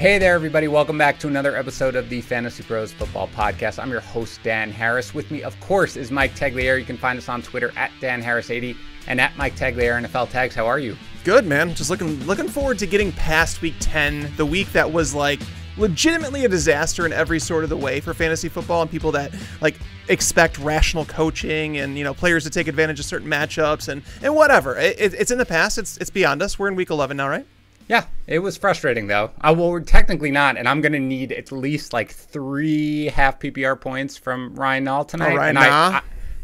Hey there, everybody. Welcome back to another episode of the Fantasy Pros Football Podcast. I'm your host, Dan Harris. With me, of course, is Mike Tagliere. You can find us on Twitter at DanHarris80 and at Mike Tagliere NFL Tags. How are you? Good, man. Just looking forward to getting past week 10, the week that was like legitimately a disaster in every sort of the way for fantasy football and people that like expect rational coaching and, you know, players to take advantage of certain matchups and whatever. It's in the past. It's beyond us. We're in week 11 now, right? Yeah, it was frustrating, though. Well, technically not, and I'm going to need at least like 3 half PPR points from Ryan Nall tonight.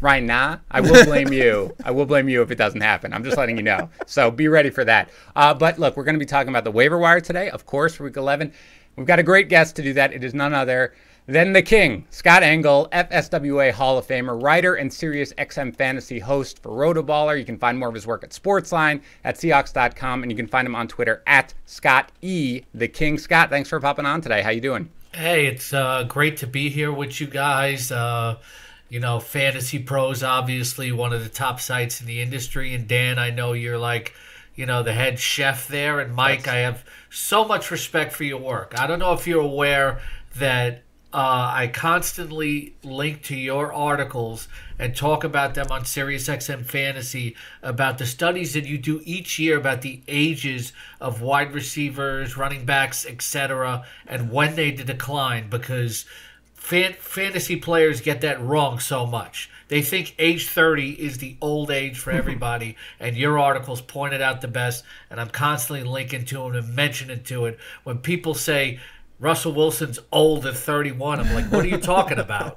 Ryan, I will blame you. I will blame you if it doesn't happen. I'm just letting you know. So be ready for that. But look, we're going to be talking about the waiver wire today, of course, for week 11. We've got a great guest to do that. It is none other than the king, Scott Engel, FSWA Hall of Famer, writer, and Sirius XM fantasy host for Rotoballer. You can find more of his work at Sportsline, at Seahawks.com, and you can find him on Twitter at Scott E, the king. Scott, thanks for popping on today. How you doing? Hey, it's great to be here with you guys. You know, Fantasy Pros, obviously, one of the top sites in the industry. And Dan, I know you're like, you know, the head chef there. And Mike, I have so much respect for your work. I don't know if you're aware that I constantly link to your articles and talk about them on Sirius XM Fantasy about the studies that you do each year about the ages of wide receivers, running backs, etc., and when they decline, because fantasy players get that wrong so much. They think age 30 is the old age for everybody, and your articles pointed out the best, and I'm constantly linking to them and mentioning to it. When people say Russell Wilson's old at 31. I'm like, what are you talking about?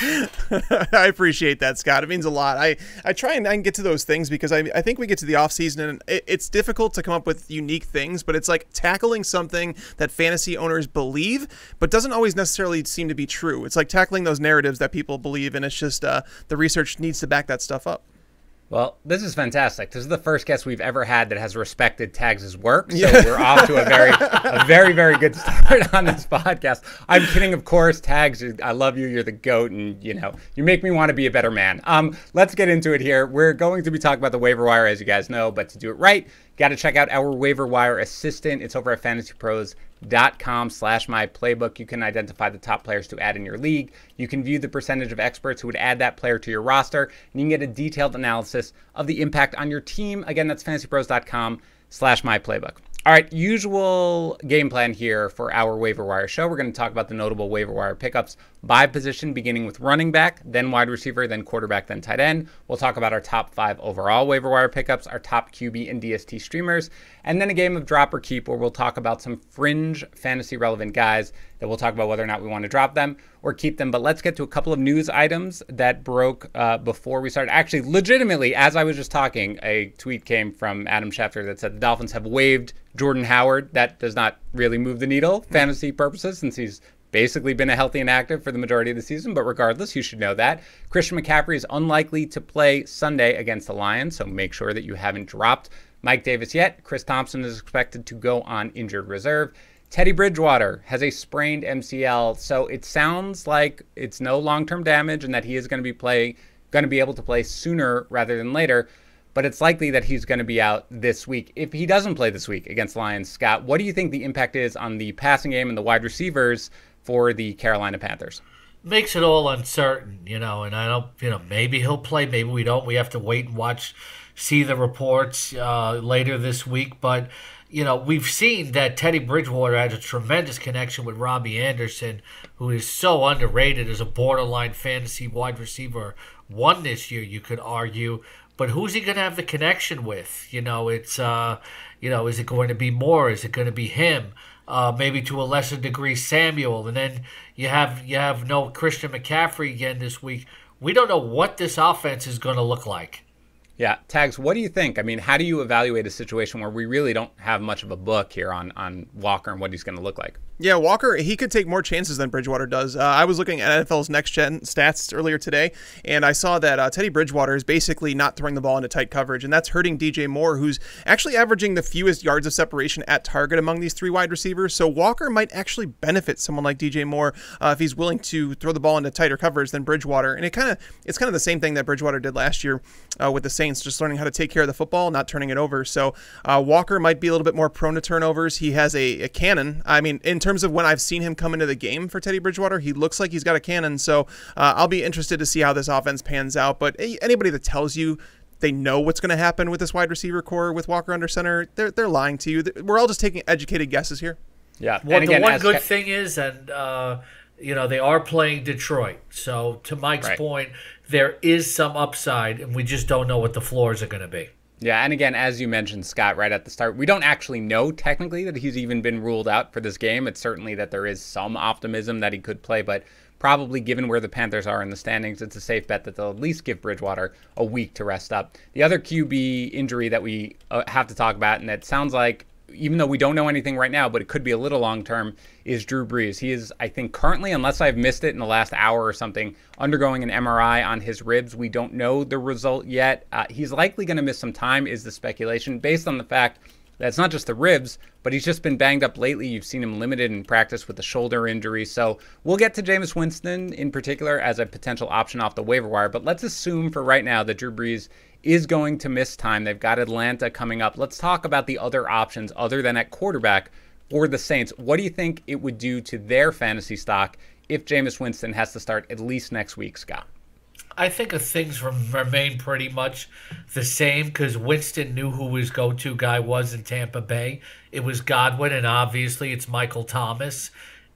I appreciate that, Scott. It means a lot. I try and I can get to those things because I think we get to the offseason and it's difficult to come up with unique things, but it's like tackling something that fantasy owners believe but doesn't always necessarily seem to be true. It's like tackling those narratives that people believe, and it's just the research needs to back that stuff up. Well, this is fantastic. This is the first guest we've ever had that has respected Tags' work, so we're off to a very, very good start on this podcast. I'm kidding, of course. Tags, I love you. You're the GOAT, and you know you make me want to be a better man. Let's get into it here. We're going to be talking about the waiver wire, as you guys know, but to do it right, got to check out our waiver wire assistant. It's over at fantasypros.com/myplaybook. You can identify the top players to add in your league. You can view the percentage of experts who would add that player to your roster, and you can get a detailed analysis of the impact on your team. Again, that's fantasypros.com/myplaybook. All right, usual game plan here for our waiver wire show. We're going to talk about the notable waiver wire pickups by position, beginning with running back, then wide receiver, then quarterback, then tight end. We'll talk about our top 5 overall waiver wire pickups, our top QB and DST streamers, and then a game of drop or keep where we'll talk about some fringe fantasy relevant guys that we'll talk about whether or not we want to drop them or keep them. But let's get to a couple of news items that broke before we started. Actually, legitimately, as I was just talking, a tweet came from Adam Schefter that said the Dolphins have waived Jordan Howard. That does not really move the needle fantasy purposes since he's basically been a healthy and active for the majority of the season. But regardless, you should know that. Christian McCaffrey is unlikely to play Sunday against the Lions, so make sure that you haven't dropped Mike Davis yet. Chris Thompson is expected to go on injured reserve. Teddy Bridgewater has a sprained MCL, so it sounds like it's no long-term damage and that he is going to be able to play sooner rather than later, but it's likely that he's going to be out this week. If he doesn't play this week against Lions, Scott, what do you think the impact is on the passing game and the wide receivers for the Carolina Panthers? Makes it all uncertain, you know, and I don't, you know, maybe he'll play, maybe we don't. We have to wait and watch, see the reports later this week, but you know, we've seen that Teddy Bridgewater has a tremendous connection with Robbie Anderson, who is so underrated as a borderline fantasy wide receiver one this year, you could argue. But who's he going to have the connection with? You know, it's, you know, is it going to be Moore? Is it going to be him? Maybe to a lesser degree, Samuel. And then you have no Christian McCaffrey again this week. We don't know what this offense is going to look like. Yeah. Tags, what do you think? I mean, how do you evaluate a situation where we really don't have much of a book here on Walker and what he's going to look like? Yeah, Walker, he could take more chances than Bridgewater does. I was looking at NFL's Next Gen stats earlier today, and I saw that Teddy Bridgewater is basically not throwing the ball into tight coverage, and that's hurting DJ Moore, who's actually averaging the fewest yards of separation at target among these three wide receivers. So Walker might actually benefit someone like DJ Moore if he's willing to throw the ball into tighter coverage than Bridgewater. And it's kind of the same thing that Bridgewater did last year with the Saints, just learning how to take care of the football, not turning it over. So Walker might be a little bit more prone to turnovers. He has a cannon. I mean, in terms of when I've seen him come into the game for Teddy Bridgewater, he looks like he's got a cannon. So I'll be interested to see how this offense pans out. But anybody that tells you they know what's going to happen with this wide receiver core with Walker under center, they're lying to you. We're all just taking educated guesses here. Yeah. Well, again, the one good thing is, and you know, they are playing Detroit. So to Mike's point, there is some upside, and we just don't know what the floors are going to be. Yeah, and again, as you mentioned, Scott, right at the start, we don't actually know technically that he's even been ruled out for this game. It's certainly that there is some optimism that he could play, but probably given where the Panthers are in the standings, it's a safe bet that they'll at least give Bridgewater a week to rest up. The other QB injury that we have to talk about, and that sounds like, even though we don't know anything right now, but it could be a little long-term, is Drew Brees. He is, I think, currently, unless I've missed it in the last hour or something, undergoing an MRI on his ribs. We don't know the result yet. He's likely going to miss some time, is the speculation, based on the fact that it's not just the ribs, but he's just been banged up lately. You've seen him limited in practice with a shoulder injury. So we'll get to Jameis Winston in particular as a potential option off the waiver wire, but let's assume for right now that Drew Brees is going to miss time. They've got Atlanta coming up. Let's talk about the other options other than at quarterback for the Saints. What do you think it would do to their fantasy stock if Jameis Winston has to start at least next week, Scott? I think things remain pretty much the same because Winston knew who his go-to guy was in Tampa Bay. It was Godwin, and obviously it's Michael Thomas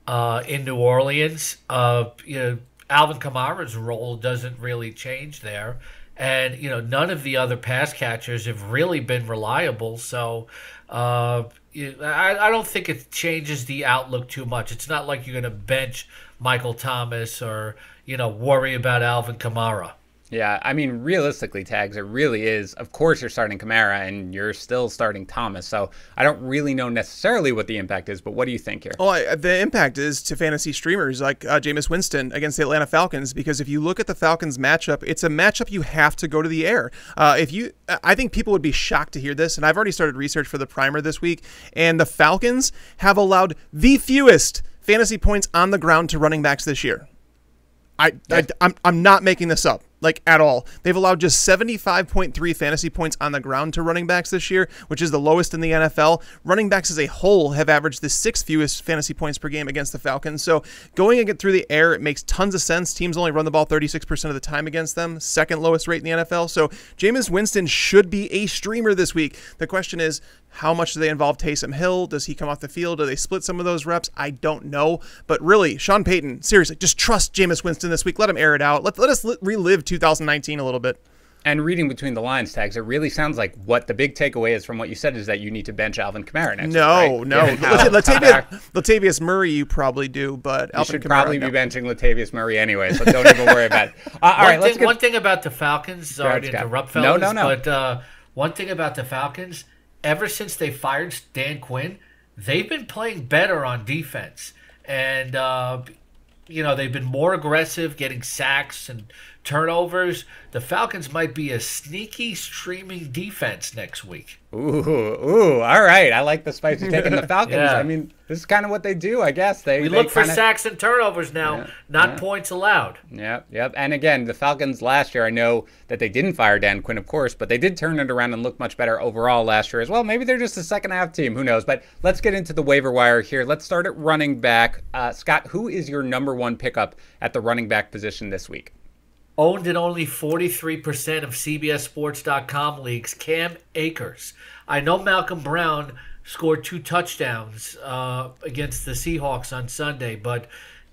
in New Orleans. You know, Alvin Kamara's role doesn't really change there. And, you know, none of the other pass catchers have really been reliable. So I don't think it changes the outlook too much. It's not like you're going to bench Michael Thomas or, you know, worry about Alvin Kamara. Yeah, I mean, realistically, Tags, it really is. Of course, you're starting Kamara, and you're still starting Thomas. So I don't really know necessarily what the impact is, but what do you think here? Well, the impact is to fantasy streamers like Jameis Winston against the Atlanta Falcons, because if you look at the Falcons matchup, it's a matchup you have to go to the air. I think people would be shocked to hear this, and I've already started research for the primer this week, and the Falcons have allowed the fewest fantasy points on the ground to running backs this year. I'm not making this up, like, at all. They've allowed just 75.3 fantasy points on the ground to running backs this year, which is the lowest in the NFL. Running backs as a whole have averaged the 6th fewest fantasy points per game against the Falcons. So going and get through the air, it makes tons of sense. Teams only run the ball 36% of the time against them, second lowest rate in the NFL. So Jameis Winston should be a streamer this week. The question is, how much do they involve Taysom Hill? Does he come off the field? Do they split some of those reps? I don't know. But really, Sean Payton, seriously, just trust Jameis Winston this week. Let him air it out. Let us relive 2019 a little bit. And reading between the lines, Tags, it really sounds like what the big takeaway is from what you said is that you need to bench Alvin Kamara next week, right? Latavius Murray you probably do, but Alvin Kamara. You should probably be benching Latavius Murray anyway, so don't even worry about it. One thing about the Falcons, sorry to interrupt, fellas, but one thing about the Falcons, ever since they fired Dan Quinn, they've been playing better on defense. And, you know, they've been more aggressive, getting sacks and turnovers. The Falcons might be a sneaky streaming defense next week. Ooh, all right. I like the spicy take in the Falcons. Yeah. I mean, this is kind of what they do, I guess. They look for sacks and turnovers now, not points allowed. Yep. And again, the Falcons last year, I know that they didn't fire Dan Quinn, of course, but they did turn it around and look much better overall last year as well. Maybe they're just a second-half team. Who knows? But let's get into the waiver wire here. Let's start at running back. Scott, who is your #1 pickup at the running back position this week? Owned in only 43% of CBSSports.com leagues, Cam Akers. I know Malcolm Brown scored 2 touchdowns against the Seahawks on Sunday, but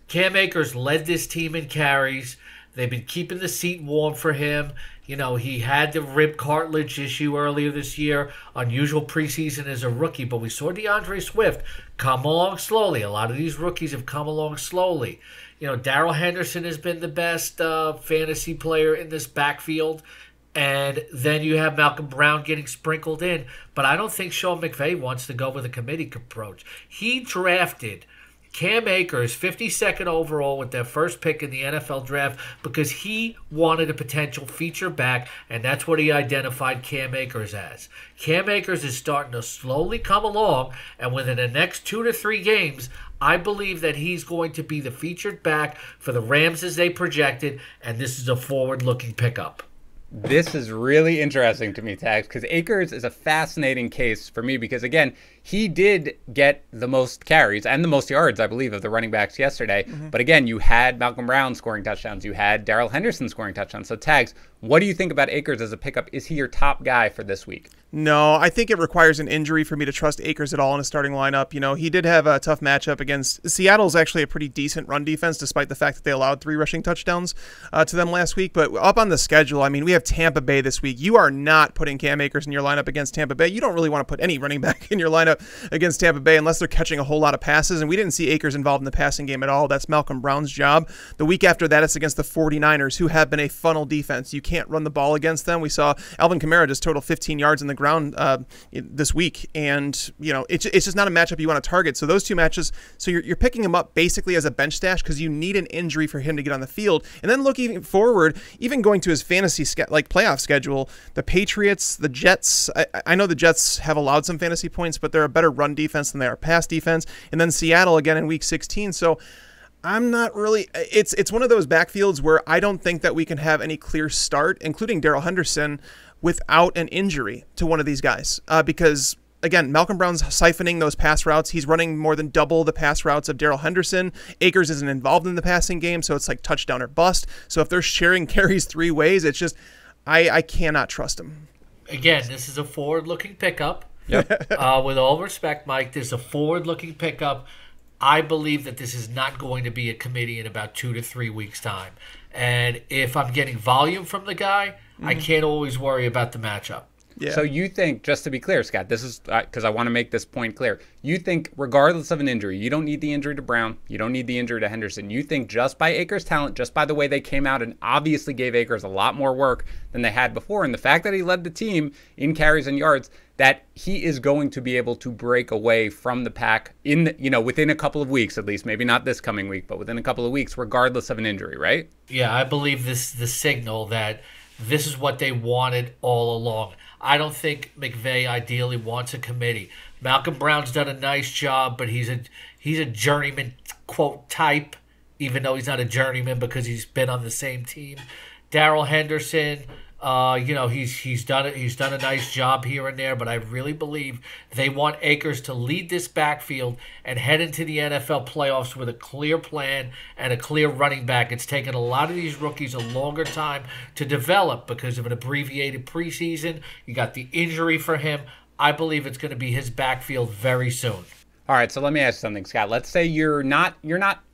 Cam Akers led this team in carries. They've been keeping the seat warm for him. You know, he had the rib cartilage issue earlier this year, unusual preseason as a rookie, but we saw DeAndre Swift come along slowly. A lot of these rookies have come along slowly. You know, Darrell Henderson has been the best fantasy player in this backfield. And then you have Malcolm Brown getting sprinkled in. But I don't think Sean McVay wants to go with a committee approach. He drafted Cam Akers, 52nd overall with their first pick in the NFL draft because he wanted a potential feature back, and that's what he identified Cam Akers as. Cam Akers is starting to slowly come along, and within the next 2 to 3 games, I believe that he's going to be the featured back for the Rams as they projected, and this is a forward-looking pickup. This is really interesting to me, Tags, because Akers is a fascinating case for me because, again, he did get the most carries and the most yards, I believe, of the running backs yesterday. But again, you had Malcolm Brown scoring touchdowns. You had Darrell Henderson scoring touchdowns. So, Tags, what do you think about Akers as a pickup? Is he your top guy for this week? No, I think it requires an injury for me to trust Akers at all in a starting lineup. You know, he did have a tough matchup against Seattle's actually a pretty decent run defense, despite the fact that they allowed 3 rushing touchdowns to them last week. But up on the schedule, I mean, we have Tampa Bay this week. You are not putting Cam Akers in your lineup against Tampa Bay. You don't really want to put any running back in your lineup against Tampa Bay unless they're catching a whole lot of passes. And we didn't see Akers involved in the passing game at all. That's Malcolm Brown's job. The week after that, it's against the 49ers, who have been a funnel defense. You can't run the ball against them. We saw Alvin Kamara just total 15 yards in the ground this week, and you know it's just not a matchup you want to target. So those two matches, so you're picking him up basically as a bench stash because you need an injury for him to get on the field. And then looking forward, even going to his fantasy playoff schedule, the Patriots, the Jets. I know the Jets have allowed some fantasy points, but they're a better run defense than they are pass defense. And then Seattle again in Week 16. So I'm not really – it's one of those backfields where I don't think that we can have any clear start, including Darrell Henderson, without an injury to one of these guys because – again, Malcolm Brown's siphoning those pass routes. He's running more than double the pass routes of Darrell Henderson. Akers isn't involved in the passing game, so it's like touchdown or bust. So if they're sharing carries 3 ways, it's just I cannot trust him. Again, this is a forward-looking pickup. Yep. With all respect, Mike, this is a forward-looking pickup. I believe that this is not going to be a committee in about 2 to 3 weeks' time. And if I'm getting volume from the guy, I can't always worry about the matchup. Yeah. So you think, just to be clear, Scott, this is because I want to make this point clear. You think regardless of an injury, you don't need the injury to Brown. You don't need the injury to Henderson. You think just by Akers' talent, just by the way they came out and obviously gave Akers a lot more work than they had before, and the fact that he led the team in carries and yards, that he is going to be able to break away from the pack in the, within a couple of weeks at least, maybe not this coming week, but within a couple of weeks, regardless of an injury, right? Yeah, I believe this is the signal that this is what they wanted all along. I don't think McVay ideally wants a committee. Malcolm Brown's done a nice job, but he's a journeyman, quote, type, even though he's not a journeyman because he's been on the same team. Darrell Henderson, he's done a nice job here and there, but I really believe they want Akers to lead this backfield and head into the NFL playoffs with a clear plan and a clear running back. It's taken a lot of these rookies a longer time to develop because of an abbreviated preseason. You got the injury for him. I believe it's going to be his backfield very soon. All right, so let me ask something, Scott. Let's say you're not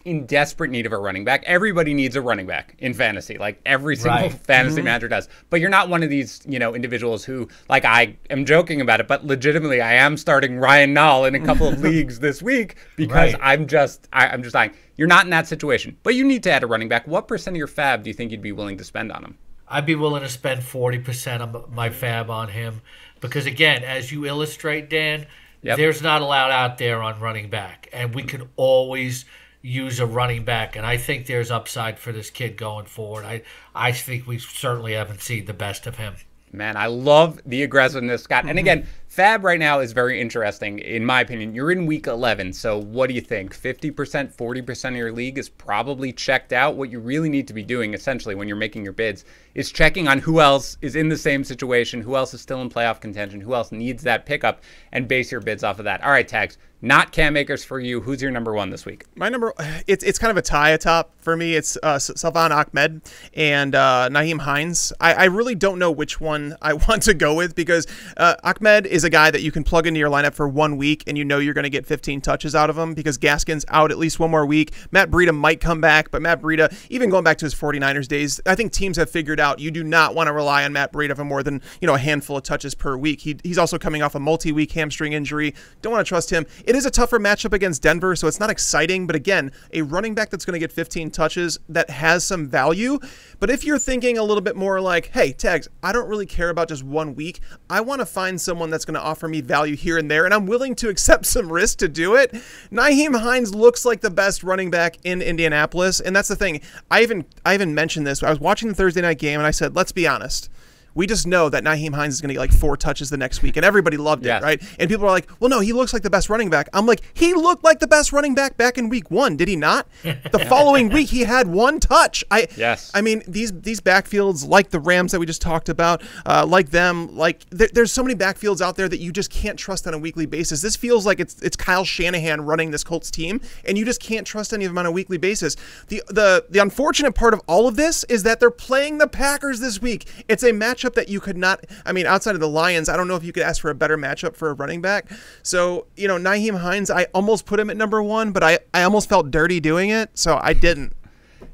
in desperate need of a running back. Everybody needs a running back in fantasy, like every single fantasy manager does. But you're not one of these, individuals who, like, I am joking about it, but legitimately I am starting Ryan Nall in a couple of leagues this week because I'm just dying. You're not in that situation, but you need to add a running back. What % of your fab do you think you'd be willing to spend on him? I'd be willing to spend 40% of my fab on him because, again, as you illustrate, Dan, there's not a lot out there on running back, and we can always use a running back, and I think there's upside for this kid going forward. I think we certainly haven't seen the best of him. Man, I love the aggressiveness, Scott. And again, fab right now is very interesting, in my opinion. You're in Week 11, so what do you think? 50%, 40% of your league is probably checked out. What you really need to be doing, essentially, when you're making your bids is checking on who else is in the same situation, who else is still in playoff contention, who else needs that pickup, and base your bids off of that. All right, Tags. Not Cam Akers for you. Who's your #1 this week? My number, it's kind of a tie atop for me. It's Salvon Ahmed and Nyheim Hines. I really don't know which one I want to go with because Ahmed is a guy that you can plug into your lineup for 1 week and you know you're going to get 15 touches out of him because Gaskin's out at least 1 more week. Matt Breida might come back, but Matt Breida, even going back to his 49ers days, I think teams have figured out you do not want to rely on Matt Breida for more than a handful of touches per week. He's also coming off a multi-week hamstring injury. Don't want to trust him. It is a tougher matchup against Denver, so it's not exciting. But again, a running back that's going to get 15 touches that has some value. But if you're thinking a little bit more like, hey, Tags, I don't really care about just 1 week. I want to find someone that's going to offer me value here and there, and I'm willing to accept some risk to do it. Nyheim Hines looks like the best running back in Indianapolis, and that's the thing. I even mentioned this. I was watching the Thursday night game, and I said, let's be honest. We just know that Nyheim Hines is going to get like 4 touches the next week, and everybody loved it, right? And people are like, well, no, he looks like the best running back. I'm like, he looked like the best running back back in week 1, did he not? The following week, he had 1 touch. I mean, these backfields, like the Rams that we just talked about, like them, like there's so many backfields out there that you just can't trust on a weekly basis. This feels like it's Kyle Shanahan running this Colts team, and you just can't trust any of them on a weekly basis. The unfortunate part of all of this is that they're playing the Packers this week. It's a matchup that you could not, I mean, outside of the Lions, I don't know if you could ask for a better matchup for a running back. So, you know, Nyheim Hines, I almost put him at number 1, but I almost felt dirty doing it, so I didn't.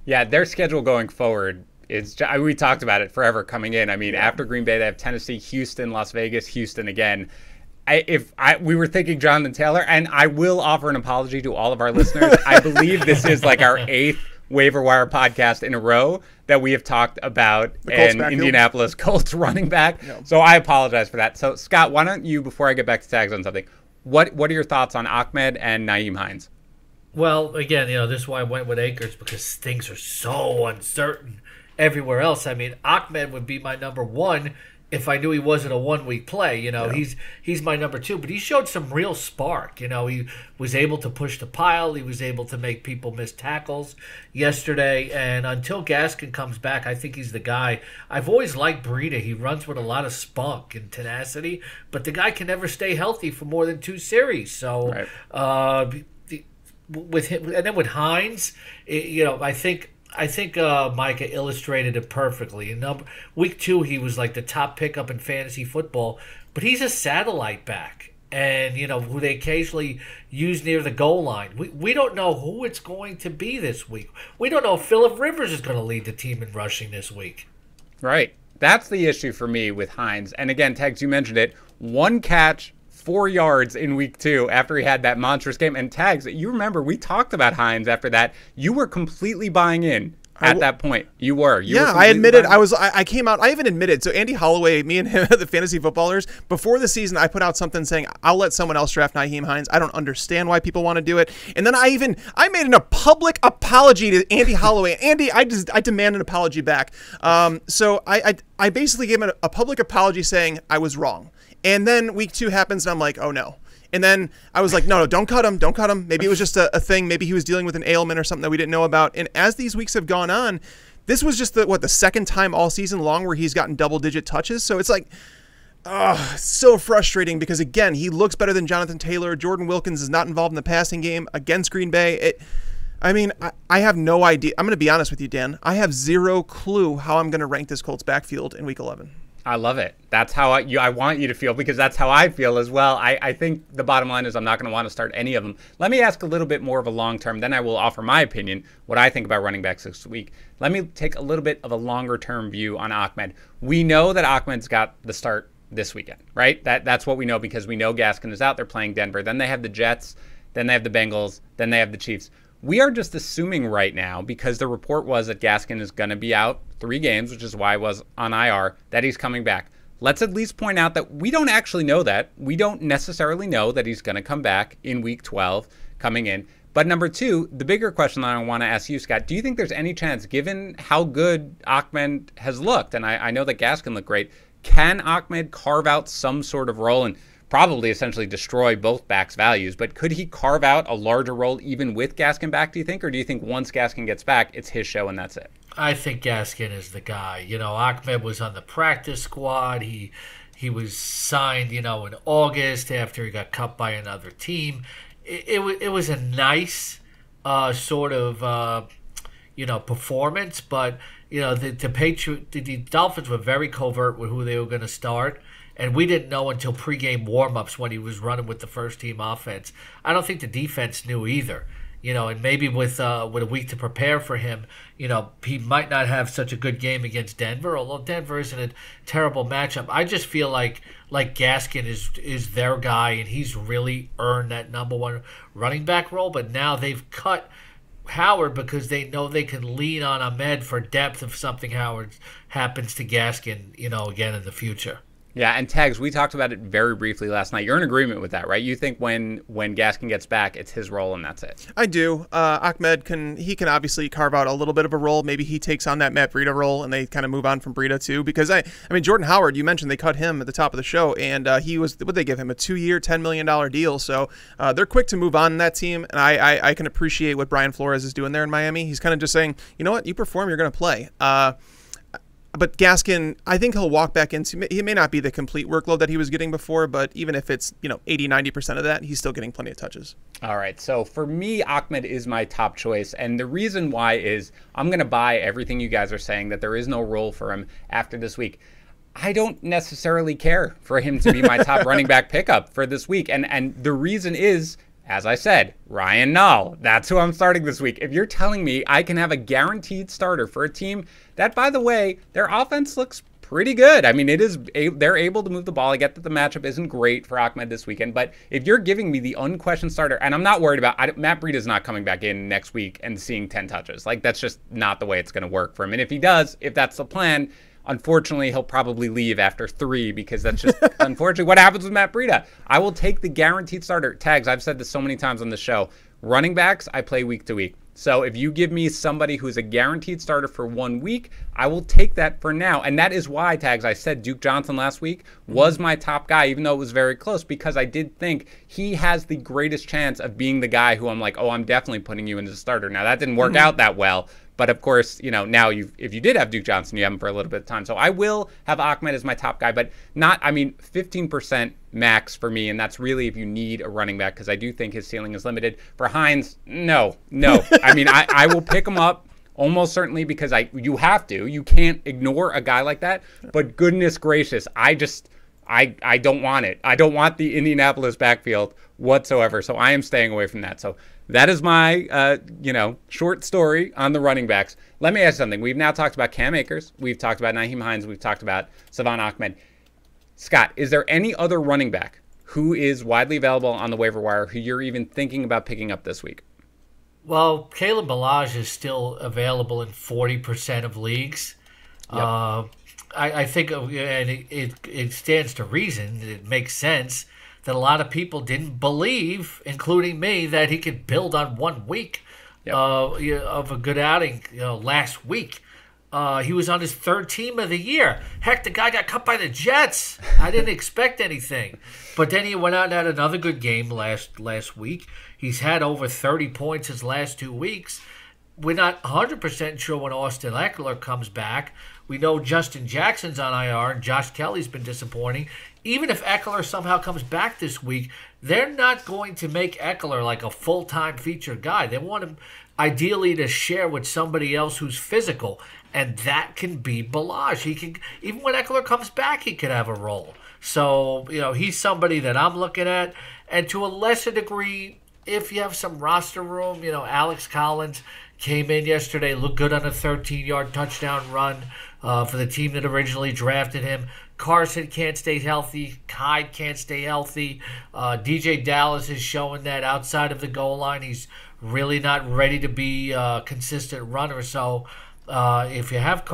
Yeah, their schedule going forward is, we talked about it forever coming in. I mean, after Green Bay, they have Tennessee, Houston, Las Vegas, Houston again. We were thinking Jonathan Taylor, and I will offer an apology to all of our listeners. I believe this is like our 8th waiver wire podcast in a row that we have talked about an Indianapolis Colts running back. No. So I apologize for that. So Scott, why don't you, before I get back to tags on something, what are your thoughts on Ahmed and Nyheim Hines? Well, again, you know, this is why I went with Akers, because things are so uncertain everywhere else. I mean, Ahmed would be my number 1 if I knew he wasn't a one-week play. You know, he's my number 2, but he showed some real spark. You know, he was able to push the pile. He was able to make people miss tackles yesterday. And until Gaskin comes back, I think he's the guy. I've always liked Breida. He runs with a lot of spunk and tenacity, but the guy can never stay healthy for more than 2 series. So with him, and then with Hines, you know, I think Micah illustrated it perfectly. In week 2, he was like the top pickup in fantasy football, but he's a satellite back, and you know who they occasionally use near the goal line. We don't know who it's going to be this week. We don't know if Phillip Rivers is going to lead the team in rushing this week. Right, that's the issue for me with Hines. And again, Tex, you mentioned it. 1 catch, 4 yards in week 2 after he had that monstrous game. And Tags, you remember we talked about Hines after that. You were completely buying in at that point. You were. You were I admitted. I came out. I even admitted. So Andy Holloway, me and him, the fantasy footballers, before the season, I put out something saying, I'll let someone else draft Nyheim Hines. I don't understand why people want to do it. And then I made a public apology to Andy Holloway. Andy, I demand an apology back. So I basically gave him a public apology saying I was wrong. And then week 2 happens, and I'm like, oh, no. And then I was like, no, don't cut him. Don't cut him. Maybe it was just a thing. Maybe he was dealing with an ailment or something that we didn't know about. And as these weeks have gone on, this was just the second time all season long where he's gotten double-digit touches. So it's like, oh, so frustrating because, again, he looks better than Jonathan Taylor. Jordan Wilkins is not involved in the passing game against Green Bay. I mean, I have no idea. I'm going to be honest with you, Dan. I have 0 clue how I'm going to rank this Colts backfield in week 11. I love it. That's how I want you to feel, because that's how I feel as well. I think the bottom line is I'm not going to want to start any of them. Let me ask a little bit more of a long term, then I will offer my opinion, what I think about running backs this week. Let me take a little bit of a longer term view on Ahmed. We know that Ahmed's got the start this weekend, right? That's what we know, because we know Gaskin is out. They're playing Denver. Then they have the Jets. Then they have the Bengals. Then they have the Chiefs. We are just assuming right now, because the report was that Gaskin is going to be out 3 games, which is why I was on IR, that he's coming back. Let's at least point out that we don't actually know that. We don't necessarily know that he's going to come back in week 12 coming in. But number 2, the bigger question that I want to ask you, Scott, do you think there's any chance, given how good Ahmed has looked, and I know that Gaskin looked great, can Ahmed carve out some sort of role and probably essentially destroy both backs' values, but could he carve out a larger role even with Gaskin back, do you think? Or do you think once Gaskin gets back, it's his show and that's it? I think Gaskin is the guy. You know, Ahmed was on the practice squad. He was signed, you know, in August after he got cut by another team. It was a nice sort of, you know, performance, but, you know, the Dolphins were very covert with who they were going to start. And we didn't know until pregame warmups when he was running with the first-team offense. I don't think the defense knew either, you know. And maybe with a week to prepare for him, you know, he might not have such a good game against Denver. Although Denver isn't a terrible matchup, I just feel like Gaskin is their guy, and he's really earned that number 1 running back role. But now they've cut Howard because they know they can lean on Ahmed for depth if something Howard happens to Gaskin, you know, again in the future. Yeah, and Tags, we talked about it very briefly last night. You're in agreement with that, right? You think when Gaskin gets back, it's his role and that's it. I do. Ahmed can obviously carve out a little bit of a role. Maybe he takes on that Matt Breida role and they kind of move on from Breida too. Because I mean, Jordan Howard, you mentioned they cut him at the top of the show, and he was, what they give him, a 2-year, $10 million deal. So they're quick to move on in that team, and I can appreciate what Brian Flores is doing there in Miami. He's kind of just saying, you know what, you perform, you're going to play. But Gaskin, I think he'll walk back into, he may not be the complete workload that he was getting before, but even if it's, you know, 80-90% of that, he's still getting plenty of touches. All right. So for me, Ahmed is my top choice. And the reason why is I'm going to buy everything you guys are saying, that there is no role for him after this week. I don't necessarily care for him to be my top running back pickup for this week. And the reason is, as I said, Ryan Nall, that's who I'm starting this week. If you're telling me I can have a guaranteed starter for a team that, by the way, their offense looks pretty good. I mean, they're able to move the ball. I get that the matchup isn't great for Ahmed this weekend, but if you're giving me the unquestioned starter, and I'm not worried about, Matt Breida is not coming back in next week and seeing 10 touches. Like, that's just not the way it's going to work for him. And if he does, if that's the plan, unfortunately, he'll probably leave after 3, because that's just unfortunately what happens with Matt Breida. I will take the guaranteed starter. Tags, I've said this so many times on the show. Running backs, I play week to week. So if you give me somebody who's a guaranteed starter for 1 week, I will take that for now. And that is why, Tags, I said Duke Johnson last week was my top guy, even though it was very close, because I did think he has the greatest chance of being the guy who I'm like, oh, I'm definitely putting you in as a starter. Now, that didn't work out that well. But of course, you know, now if you did have Duke Johnson, you have him for a little bit of time. So I will have Ahmed as my top guy, but not, I mean, 15% max for me. And that's really if you need a running back, because I do think his ceiling is limited. For Hines, no. I mean, I will pick him up almost certainly, because you have to. You can't ignore a guy like that. But goodness gracious, I don't want it. I don't want the Indianapolis backfield whatsoever. So I am staying away from that. So that is my, short story on the running backs. Let me ask you something. We've now talked about Cam Akers. We've talked about Nyheim Hines. We've talked about Salvon Ahmed. Scott, is there any other running back who is widely available on the waiver wire who you're even thinking about picking up this week? Well, Kalen Ballage is still available in 40% of leagues. Yep. I think, and it stands to reason, it makes sense, that a lot of people didn't believe, including me, that he could build on 1 week of a good outing last week. He was on his 3rd team of the year. Heck, the guy got cut by the Jets. I didn't expect anything. But then he went out and had another good game last week. He's had over 30 points his last 2 weeks. We're not 100% sure when Austin Ekeler comes back. We know Justin Jackson's on IR, and Josh Kelly's been disappointing. Even if Ekeler somehow comes back this week, they're not going to make Ekeler like a full-time feature guy. They want him ideally to share with somebody else who's physical, and that can be Ballage. He can, even when Ekeler comes back, he could have a role. So, you know, he's somebody that I'm looking at. And to a lesser degree, if you have some roster room, you know, Alex Collins came in yesterday, looked good on a 13-yard touchdown run for the team that originally drafted him. Carson can't stay healthy. Kyde can't stay healthy. DJ Dallas is showing that outside of the goal line, he's really not ready to be a consistent runner. So if you have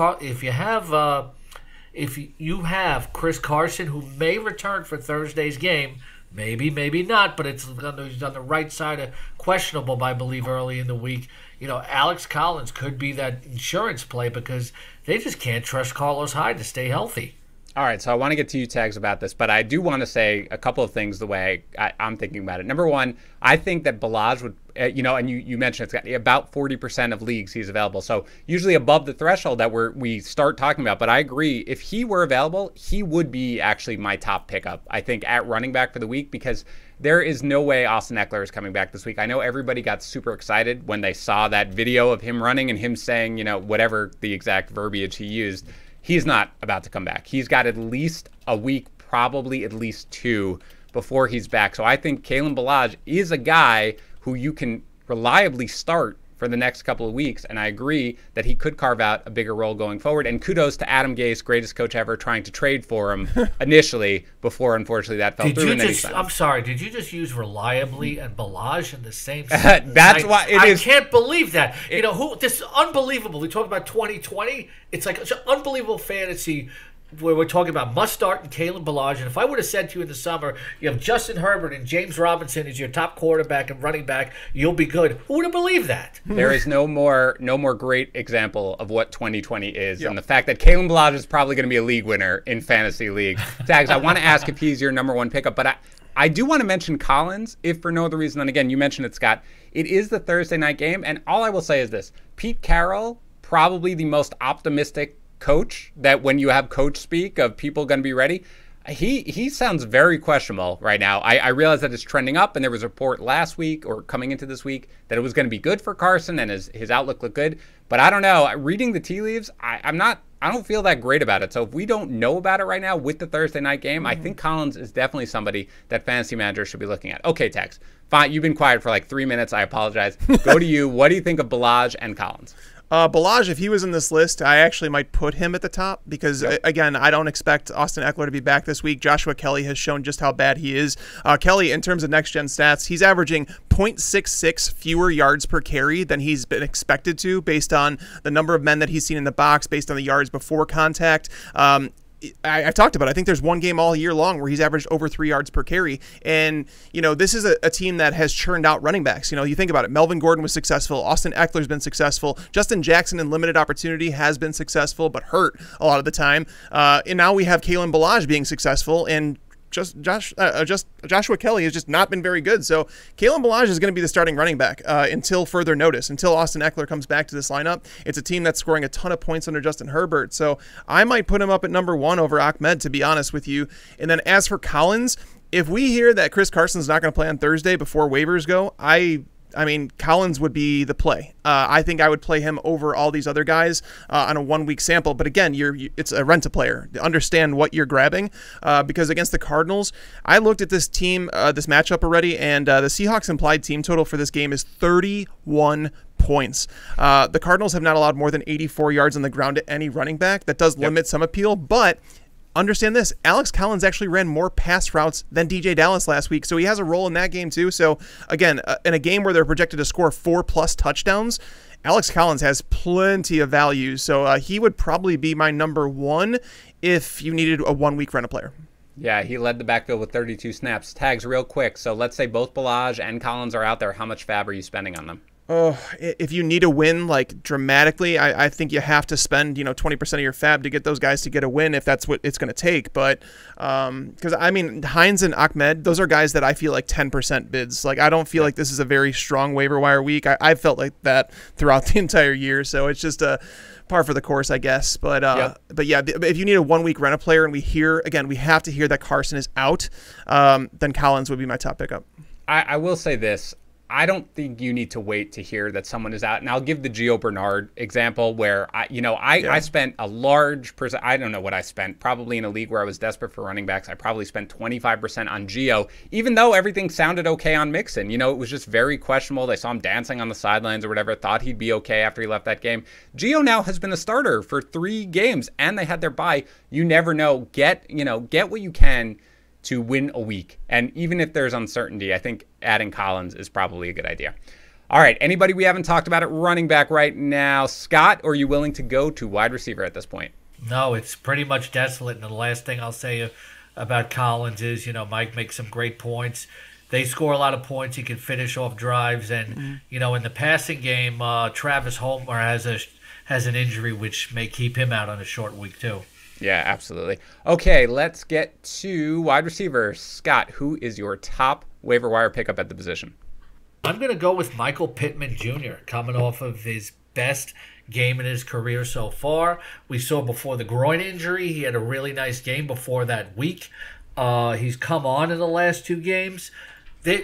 Chris Carson, who may return for Thursday's game, maybe not, but he's on the right side of questionable, I believe, early in the week. You know, Alex Collins could be that insurance play because they just can't trust Carlos Hyde to stay healthy. All right, so I want to get to you, Tags, about this, but I do want to say a couple of things the way I'm thinking about it. Number one, I think that Ballage would, and you mentioned it's got about 40% of leagues he's available, so usually above the threshold that we start talking about. But I agree, if he were available, he would be actually my top pickup, I think, at running back for the week, because there is no way Austin Ekeler is coming back this week. I know everybody got super excited when they saw that video of him running and him saying, you know, whatever the exact verbiage he used. He's not about to come back. He's got at least a week, probably at least 2, before he's back. So I think Kalen Ballage is a guy who you can reliably start for the next couple of weeks. And I agree that he could carve out a bigger role going forward. And kudos to Adam Gase, greatest coach ever, trying to trade for him initially before, unfortunately, that fell through. I'm sorry, did you just use reliably and Ballage in the same sentence? That's why it is. I can't believe that. This is unbelievable. We talked about 2020. It's like it's an unbelievable fantasy where we're talking about Mustard and Kalen Ballage. And if I would have said to you in the summer, you have Justin Herbert and James Robinson as your top quarterback and running back, you'll be good, who would have believed that? There is no more great example of what 2020 is. Yep. And the fact that Kalen Ballage is probably going to be a league winner in fantasy league. Zags, I want to ask if he's your number one pickup, but I do want to mention Collins, if for no other reason. And again, you mentioned it, Scott. It is the Thursday night game. And all I will say is this. Pete Carroll, probably the most optimistic coach that when you have coach speak of people going to be ready, he sounds very questionable right now. I realize that it's trending up, and there was a report last week or coming into this week that it was going to be good for Carson, and his outlook looked good. But I don't know. Reading the tea leaves, I don't feel that great about it. So if we don't know about it right now with the Thursday night game, I think Collins is definitely somebody that fantasy managers should be looking at. Okay, Tex, fine. You've been quiet for like 3 minutes. I apologize. Go to you. What do you think of Ballage and Collins? Ballage, if he was in this list, I actually might put him at the top because, again, I don't expect Austin Ekeler to be back this week. Joshua Kelly has shown just how bad he is. Kelly, in terms of next-gen stats, he's averaging 0.66 fewer yards per carry than he's been expected to based on the number of men that he's seen in the box, based on the yards before contact. I've talked about it. I think there's one game all year long where he's averaged over 3 yards per carry. And, you know, this is a team that has churned out running backs. You know, you think about it. Melvin Gordon was successful. Austin Eckler's been successful. Justin Jackson in limited opportunity has been successful, but hurt a lot of the time. And now we have Kalen Ballage being successful, and Joshua Kelly has just not been very good. So Kalen Ballage is going to be the starting running back until further notice, until Austin Ekeler comes back to this lineup. It's a team that's scoring a ton of points under Justin Herbert. So I might put him up at number one over Ahmed, to be honest with you. And then as for Collins, if we hear that Chris Carson's not going to play on Thursday before waivers go, I mean, Collins would be the play. I think I would play him over all these other guys on a one-week sample. But again, it's a rent-a-player. Understand what you're grabbing because against the Cardinals, I looked at this team, this matchup already, and the Seahawks implied team total for this game is 31 points. The Cardinals have not allowed more than 84 yards on the ground to any running back. That does limit some appeal, but understand this, Alex Collins actually ran more pass routes than DJ Dallas last week, so he has a role in that game too. So again, in a game where they're projected to score 4+ touchdowns, Alex Collins has plenty of value. So he would probably be my number one if you needed a one-week rent-a-player. Yeah, he led the backfield with 32 snaps. Tags, real quick, so let's say both Ballage and Collins are out there. How much fab are you spending on them? Oh, if you need a win, like dramatically, I think you have to spend, you know, 20% of your fab to get those guys to get a win if that's what it's going to take. But because I mean, Hines and Ahmed, those are guys that I feel like 10% bids. Like I don't feel like this is a very strong waiver wire week. I felt like that throughout the entire year, so it's just a par for the course, I guess. But but yeah, if you need a one-week rent-a-player and we hear again, we have to hear that Carson is out, then Collins would be my top pickup. I will say this. I don't think you need to wait to hear that someone is out. And I'll give the Gio Bernard example where I spent a large percent. I don't know what I spent. Probably in a league where I was desperate for running backs, I probably spent 25% on Gio, even though everything sounded okay on Mixon. You know, it was just very questionable. They saw him dancing on the sidelines or whatever, thought he'd be okay after he left that game. Gio now has been a starter for 3 games and they had their bye. You never know. Get what you can to win a week. And even if there's uncertainty, I think adding Collins is probably a good idea. All right, anybody we haven't talked about at running back right now? Scott, are you willing to go to wide receiver at this point? No, it's pretty much desolate. And the last thing I'll say about Collins is, you know, Mike makes some great points. They score a lot of points. He can finish off drives. And, you know, in the passing game, Travis Homer has an injury, which may keep him out on a short week too. Yeah, absolutely. Okay, let's get to wide receiver. Scott, who is your top waiver wire pickup at the position? I'm going to go with Michael Pittman Jr., coming off of his best game in his career so far. We saw before the groin injury, he had a really nice game before that week. He's come on in the last 2 games. Now,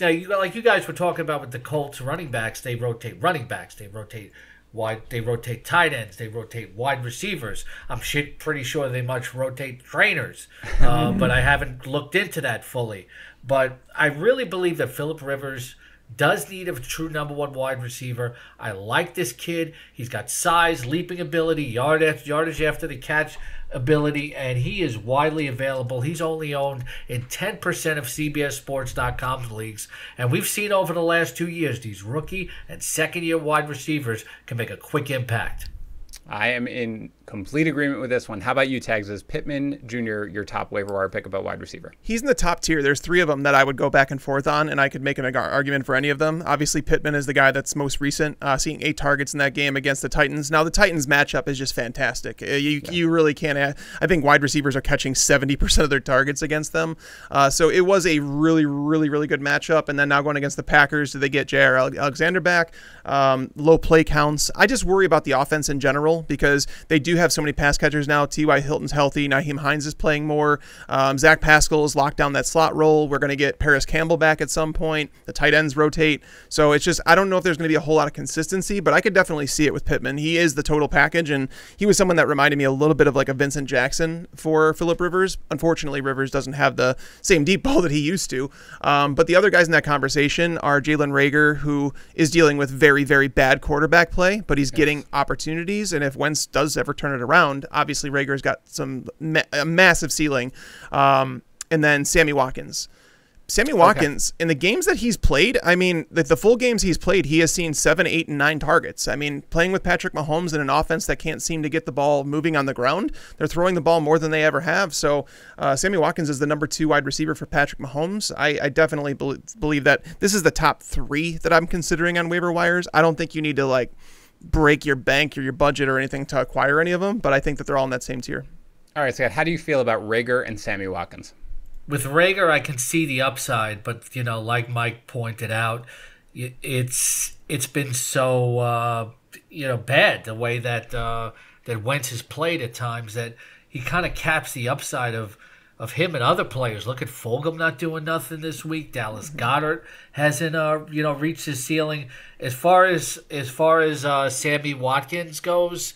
like you guys were talking about with the Colts running backs, they rotate running backs, they rotate they rotate tight ends. They rotate wide receivers. I'm pretty sure they much rotate trainers, but I haven't looked into that fully. But I really believe that Phillip Rivers does need a true number 1 wide receiver. I like this kid. He's got size, leaping ability, yardage after the catch ability, and he is widely available. He's only owned in 10% of CBSSports.com's leagues, and we've seen over the last 2 years these rookie and second-year wide receivers can make a quick impact. I am in Complete agreement with this one. How about you, Tags? Is Pittman Jr. your top waiver wire pick about wide receiver? He's in the top tier. There's three of them that I would go back and forth on, and I could make an argument for any of them. Obviously, Pittman is the guy that's most recent, seeing 8 targets in that game against the Titans. Now, the Titans matchup is just fantastic. You really can't add. I think wide receivers are catching 70% of their targets against them. So it was a really, really, really good matchup. And then now going against the Packers, do they get J.R. Alexander back? Low play counts. I just worry about the offense in general because they do have so many pass catchers now. T.Y. Hilton's healthy. Nyheim Hines is playing more. Zach Pascal's locked down that slot role. We're going to get Paris Campbell back at some point. The tight ends rotate. So it's just, I don't know if there's going to be a whole lot of consistency, but I could definitely see it with Pittman. He is the total package, and he was someone that reminded me a little bit of like a Vincent Jackson for Phillip Rivers. Unfortunately, Rivers doesn't have the same deep ball that he used to. But the other guys in that conversation are Jalen Reagor, who is dealing with very, very bad quarterback play, but he's getting opportunities. And if Wentz does ever turn it around, obviously Reagor's got some a massive ceiling. And then Sammy Watkins. Sammy Watkins, in the games that he's played, I mean, the full games he's played, he has seen 7, 8, and 9 targets. I mean, playing with Patrick Mahomes in an offense that can't seem to get the ball moving on the ground, they're throwing the ball more than they ever have. So Sammy Watkins is the #2 wide receiver for Patrick Mahomes. I definitely believe that this is the top 3 that I'm considering on waiver wires. I don't think you need to, like, break your bank or your budget or anything to acquire any of them, but I think that they're all in that same tier. All right, Scott, how do you feel about Reagor and Sammy Watkins? With Reagor, I can see the upside, but, you know, like Mike pointed out, it's been so, you know, bad the way that that Wentz has played at times that he kind of caps the upside of him and other players. Look at Fulgham not doing nothing this week. Dallas Goedert hasn't, you know, reached his ceiling. As far as Sammy Watkins goes,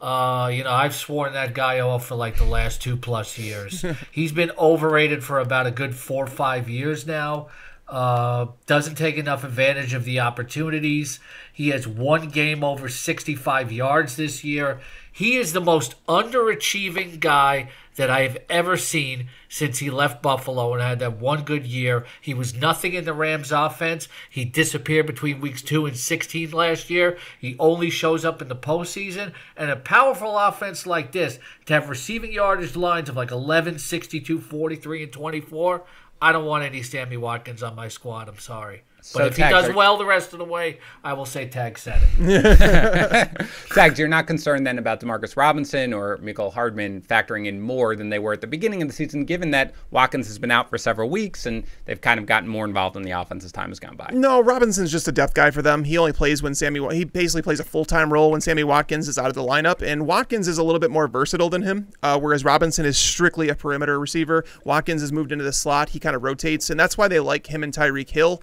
you know, I've sworn that guy off for like the last 2+ years. He's been overrated for about a good 4 or 5 years now. Doesn't take enough advantage of the opportunities. He has 1 game over 65 yards this year. He is the most underachieving guy that I have ever seen since he left Buffalo and had that 1 good year. He was nothing in the Rams offense. He disappeared between weeks 2 and 16 last year. He only shows up in the postseason. And a powerful offense like this, to have receiving yardage lines of like 11, 62, 43, and 24, I don't want any Sammy Watkins on my squad. I'm sorry. So but if he does well the rest of the way, I will say Tag said it. Tags, you're not concerned then about DeMarcus Robinson or Mecole Hardman factoring in more than they were at the beginning of the season, given that Watkins has been out for several weeks and they've kind of gotten more involved in the offense as time has gone by? No, Robinson's just a depth guy for them. He only plays when he basically plays a full-time role when Sammy Watkins is out of the lineup, and Watkins is a little bit more versatile than him, whereas Robinson is strictly a perimeter receiver. Watkins has moved into the slot. He kind of rotates, and that's why they like him and Tyreek Hill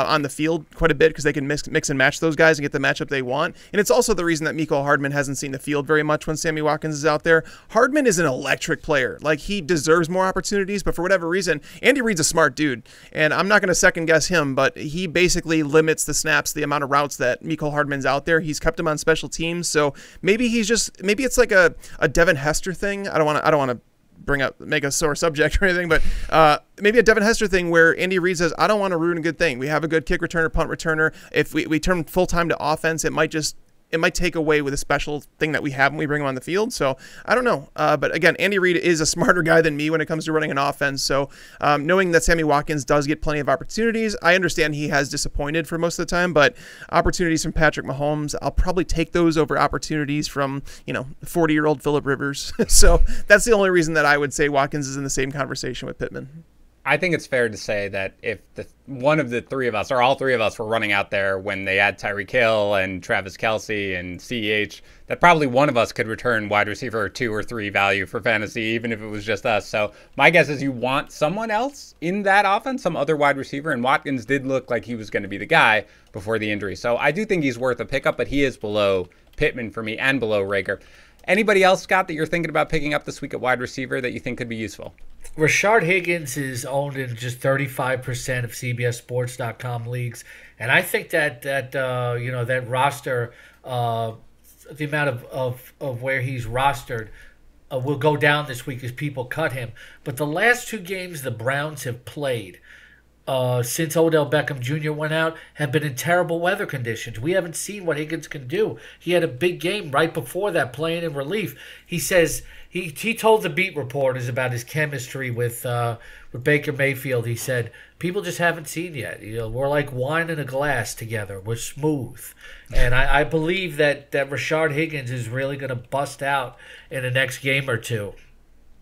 on the field quite a bit, because they can mix and match those guys and get the matchup they want. And it's also the reason that Mecole Hardman hasn't seen the field very much when Sammy Watkins is out there. Hardman is an electric player. Like, he deserves more opportunities, but for whatever reason, Andy Reid's a smart dude, and I'm not going to second guess him, but he basically limits the snaps, the amount of routes that Mecole Hardman's out there. He's kept him on special teams, so maybe he's just, maybe it's like a Devin Hester thing. I don't want to bring up, make a sore subject or anything, but maybe a Devin Hester thing where Andy Reid says, I don't want to ruin a good thing. We have a good kick returner, punt returner. If we turn full-time to offense, it might take away with a special thing that we have when we bring him on the field. So I don't know. But again, Andy Reid is a smarter guy than me when it comes to running an offense. So knowing that Sammy Watkins does get plenty of opportunities, I understand he has disappointed for most of the time, but opportunities from Patrick Mahomes, I'll probably take those over opportunities from, you know, 40-year-old Phillip Rivers. So that's the only reason that I would say Watkins is in the same conversation with Pittman. I think it's fair to say that if one of the three of us, or all three of us, were running out there when they had Tyreek Hill and Travis Kelce and CEH, that probably one of us could return wide receiver 2 or 3 value for fantasy, even if it was just us. So my guess is you want someone else in that offense, some other wide receiver, and Watkins did look like he was going to be the guy before the injury. So I do think he's worth a pickup, but he is below Pittman for me and below Reagor. Anybody else, Scott, that you're thinking about picking up this week at wide receiver that you think could be useful? Rashard Higgins is owned in just 35% of CBSSports.com leagues, and I think that you know, that roster, the amount of where he's rostered will go down this week as people cut him. But the last 2 games the Browns have played, since Odell Beckham Jr. went out, have been in terrible weather conditions. We haven't seen what Higgins can do. He had a big game right before that, playing in relief. He says he told the beat reporters about his chemistry with Baker Mayfield. He said, people just haven't seen yet. You know, we're like wine in a glass together. We're smooth. And I believe that Rashard Higgins is really going to bust out in the next game or two.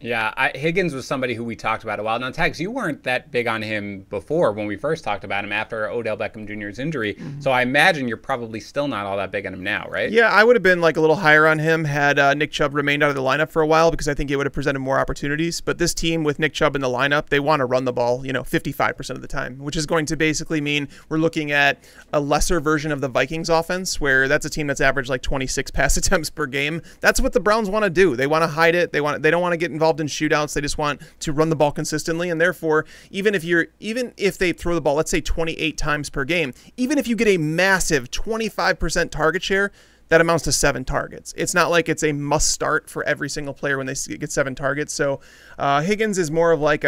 Yeah, Higgins was somebody who we talked about a while. Now, Tags, you weren't that big on him before when we first talked about him after Odell Beckham Jr.'s injury. So I imagine you're probably still not all that big on him now, right? Yeah, I would have been like a little higher on him had Nick Chubb remained out of the lineup for a while, because I think it would have presented more opportunities. But this team with Nick Chubb in the lineup, they want to run the ball, you know, 55% of the time, which is going to basically mean we're looking at a lesser version of the Vikings offense, where that's a team that's averaged like 26 pass attempts per game. That's what the Browns want to do. They want to hide it. They don't want to get involved in shootouts. They just want to run the ball consistently, and therefore, even if they throw the ball, let's say 28 times per game, even if you get a massive 25% target share, that amounts to 7 targets. It's not like it's a must start for every single player when they get 7 targets. So Higgins is more of like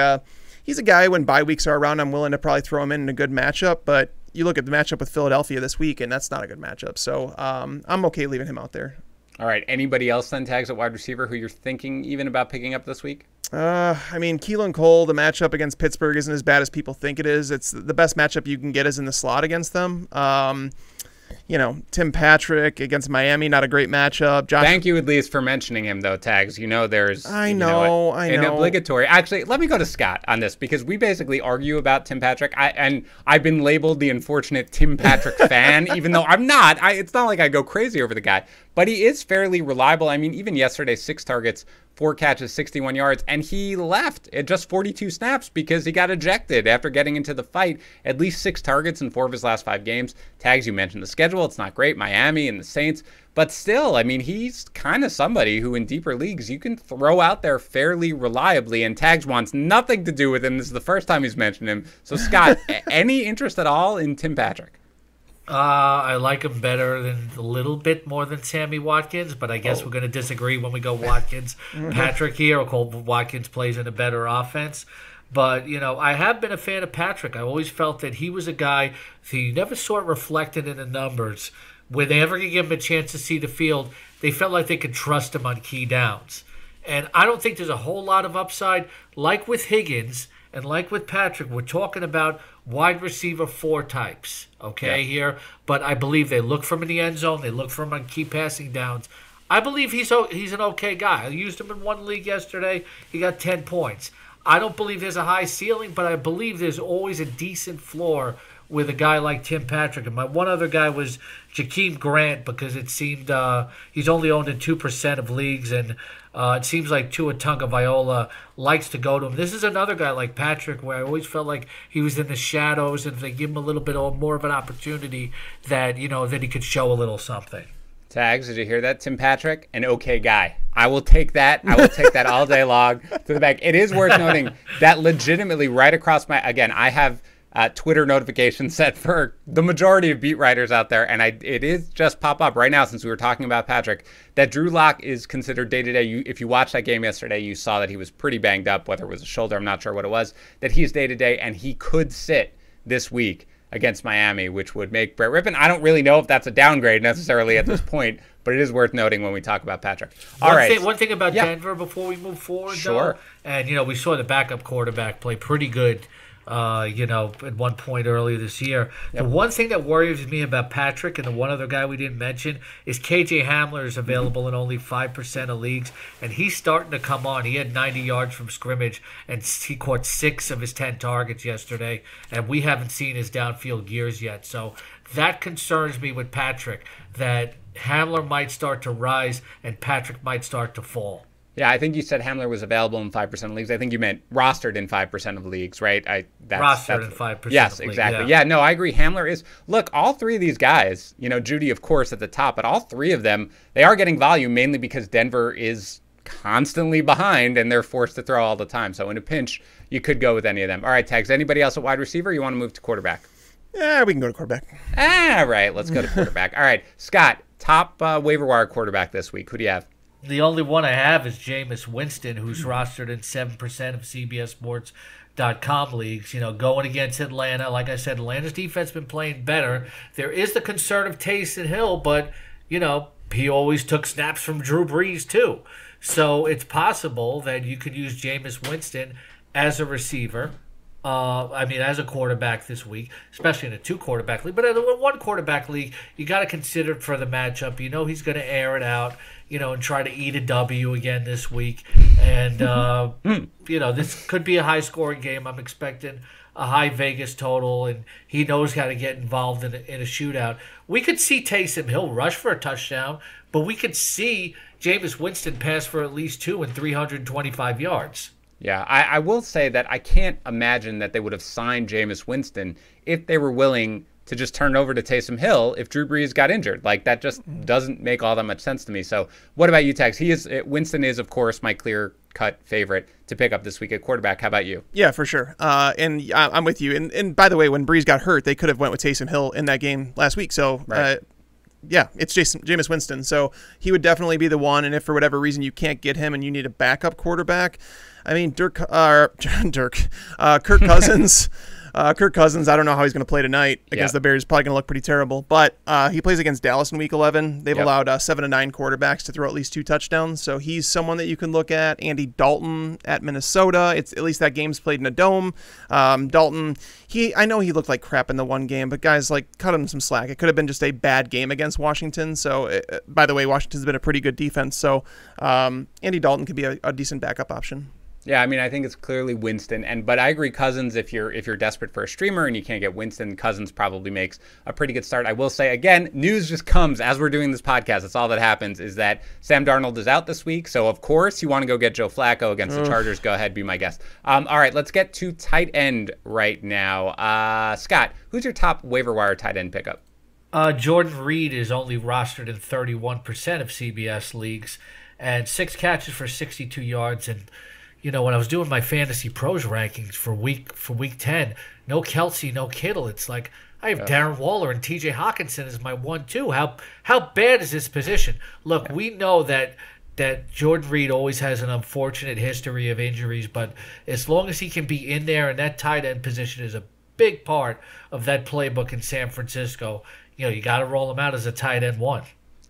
he's a guy when bye weeks are around, I'm willing to probably throw him in a good matchup, but you look at the matchup with Philadelphia this week, and that's not a good matchup. So I'm okay leaving him out there. All right, anybody else then, Tags, at wide receiver who you're thinking even about picking up this week? I mean, Keelan Cole, the matchup against Pittsburgh isn't as bad as people think it is. It's the best matchup you can get is in the slot against them. You know, Tim Patrick against Miami, not a great matchup. Thank you at least for mentioning him, though, Tags. You know, there's an obligatory. Actually, let me go to Scott on this, because we basically argue about Tim Patrick. I've been labeled the unfortunate Tim Patrick fan, even though I'm not. It's not like I go crazy over the guy, but he is fairly reliable. I mean, even yesterday, 6 targets, 4 catches, 61 yards, and he left at just 42 snaps because he got ejected after getting into the fight. At least 6 targets in 4 of his last 5 games. Tags, you mentioned the schedule. It's not great. Miami and the Saints. But still, I mean, he's kind of somebody who in deeper leagues you can throw out there fairly reliably, and Tags wants nothing to do with him. This is the first time he's mentioned him. So, Scott, any interest at all in Tim Patrick? I like him better than a little bit more than Sammy Watkins, but I guess we're going to disagree when we go Watkins Patrick here. Or Watkins plays in a better offense. But, you know, I have been a fan of Patrick. I always felt that he was a guy who you never saw it reflected in the numbers. When they ever could give him a chance to see the field, they felt like they could trust him on key downs. And I don't think there's a whole lot of upside. Like with Higgins and like with Patrick, we're talking about wide receiver 4 types, okay, here. But I believe they look for him in the end zone. They look for him on key passing downs. I believe he's an okay guy. I used him in one league yesterday. He got 10 points. I don't believe there's a high ceiling, but I believe there's always a decent floor with a guy like Tim Patrick. And my one other guy was Jakeem Grant, because it seemed he's only owned in 2% of leagues, and it seems like Tua Tagovailoa likes to go to him. This is another guy like Patrick where I always felt like he was in the shadows, and if they give him a little bit more of an opportunity, that, you know, that he could show a little something. Tags, did you hear that? Tim Patrick, an okay guy. I will take that. I will take that all day long to the bank. It is worth noting that legitimately right across my, again, I have Twitter notifications set for the majority of beat writers out there, and it is just pop up right now since we were talking about Patrick, that Drew Lock is considered day-to-day. If you watched that game yesterday, you saw that he was pretty banged up, whether it was a shoulder, I'm not sure what it was, that he's day-to-day, and he could sit this week against Miami, which would make Brett Rippon. I don't really know if that's a downgrade necessarily at this point, but it is worth noting when we talk about Patrick. One thing about Denver before we move forward, though, and, you know, we saw the backup quarterback play pretty good, you know, at one point earlier this year. The one thing that worries me about Patrick, and the one other guy we didn't mention, is KJ Hamler is available in only 5% of leagues, and he's starting to come on. He had 90 yards from scrimmage, and he caught 6 of his 10 targets yesterday, and we haven't seen his downfield gears yet. So that concerns me with Patrick, that Hamler might start to rise and Patrick might start to fall. Yeah, I think you said Hamler was available in 5% of leagues. I think you meant rostered in 5% of leagues, right? Rostered in 5%. Yes, exactly. Yeah, no, I agree. Hamler is, look, all 3 of these guys, you know, Judy, of course, at the top, but all 3 of them, they are getting volume mainly because Denver is constantly behind and they're forced to throw all the time. So in a pinch, you could go with any of them. All right, Tags, anybody else at wide receiver? You want to move to quarterback? Yeah, we can go to quarterback. All right, let's go to quarterback. All right, Scott, top waiver wire quarterback this week. Who do you have? The only one I have is Jameis Winston, who's rostered in 7% of CBS Sports .com leagues, you know, going against Atlanta. Like I said, Atlanta's defense been playing better. There is the concern of Taysom Hill, but, you know, he always took snaps from Drew Brees too. So it's possible that you could use Jameis Winston as a receiver. I mean, as a quarterback this week, especially in a two-quarterback league. But in a one-quarterback league, you got to consider for the matchup. You know he's going to air it out, you know, and try to eat a W again this week. And, you know, this could be a high-scoring game. I'm expecting a high Vegas total, and he knows how to get involved in a shootout. We could see Taysom Hill rush for a touchdown, but we could see Jameis Winston pass for at least 2 and 325 yards. Yeah, I will say that I can't imagine that they would have signed Jameis Winston if they were willing to just turn it over to Taysom Hill if Drew Brees got injured. Like, that just doesn't make all that much sense to me. So what about you, Tex? Winston is, of course, my clear-cut favorite to pick up this week at quarterback. How about you? Yeah, for sure. And I'm with you. And by the way, when Brees got hurt, they could have went with Taysom Hill in that game last week. So, right. Yeah, it's Jameis Winston. So he would definitely be the one. And if for whatever reason you can't get him and you need a backup quarterback, I mean, Kirk Cousins. Kirk Cousins, I don't know how he's going to play tonight against the Bears. Probably going to look pretty terrible. But he plays against Dallas in Week 11. They've allowed 7 of 9 quarterbacks to throw at least 2 touchdowns. So he's someone that you can look at. Andy Dalton at Minnesota. It's at least that game's played in a dome. Dalton, I know he looked like crap in the one game, but guys, like, cut him some slack. It could have been just a bad game against Washington. So, by the way, Washington's been a pretty good defense. So Andy Dalton could be a decent backup option. Yeah, I mean, I think it's clearly Winston, but I agree, Cousins. If you're desperate for a streamer and you can't get Winston, Cousins probably makes a pretty good start. I will say again, news just comes as we're doing this podcast. That's all that happens is that Sam Darnold is out this week, so of course you want to go get Joe Flacco against the Chargers. Go ahead, be my guest. All right, let's get to tight end right now. Scott, who's your top waiver wire tight end pickup? Jordan Reed is only rostered in 31% of CBS leagues, and 6 catches for 62 yards and. You know, when I was doing my Fantasy Pros rankings for week 10, no Kelsey, no Kittle. It's like I have Darren Waller and T.J. Hockenson as my 1-2. How bad is this position? Look, we know that Jordan Reed always has an unfortunate history of injuries, but as long as he can be in there, and that tight end position is a big part of that playbook in San Francisco, you know, you got to roll him out as a tight end 1.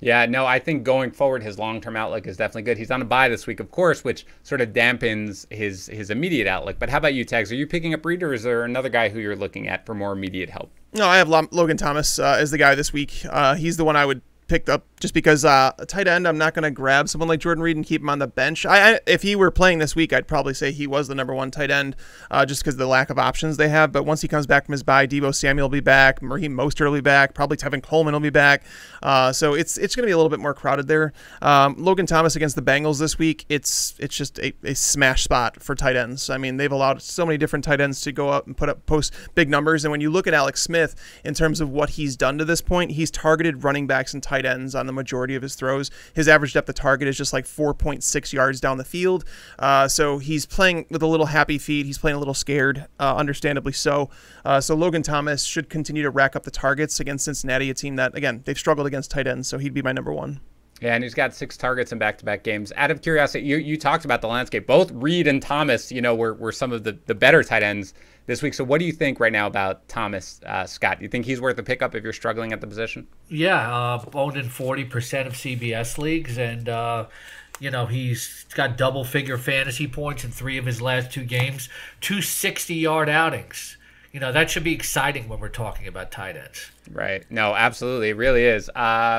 Yeah, no, I think going forward, his long-term outlook is definitely good. He's on a bye this week, of course, which sort of dampens his immediate outlook. But how about you, Tags? Are you picking up Breida, or is there another guy who you're looking at for more immediate help? No, I have Logan Thomas as the guy this week. He's the one I would pick up just because a tight end, I'm not going to grab someone like Jordan Reed and keep him on the bench. If he were playing this week, I'd probably say he was the #1 tight end just because of the lack of options they have. But once he comes back from his bye, Deebo Samuel will be back, Raheem Mostert will be back, probably Tevin Coleman will be back. So it's going to be a little bit more crowded there. Logan Thomas against the Bengals this week, it's just a smash spot for tight ends. I mean, they've allowed so many different tight ends to go up and post big numbers. And when you look at Alex Smith in terms of what he's done to this point, he's targeted running backs and tight ends on the majority of his throws. His average depth of target is just like 4.6 yards down the field. So he's playing with a little happy feet. He's playing a little scared, understandably so. So Logan Thomas should continue to rack up the targets against Cincinnati, a team that, again, they've struggled against tight ends. So he'd be my #1. Yeah, and he's got 6 targets in back-to-back games. Out of curiosity, you talked about the landscape. Both Reed and Thomas, you know, were some of the better tight ends this week. So what do you think right now about Thomas, Scott? Do you think he's worth a pickup if you're struggling at the position? Yeah, owned in 40% of CBS leagues. And, you know, he's got double-figure fantasy points in 3 of his last 2 games. 2 60-yard outings. You know, that should be exciting when we're talking about tight ends. Right. No, absolutely. It really is.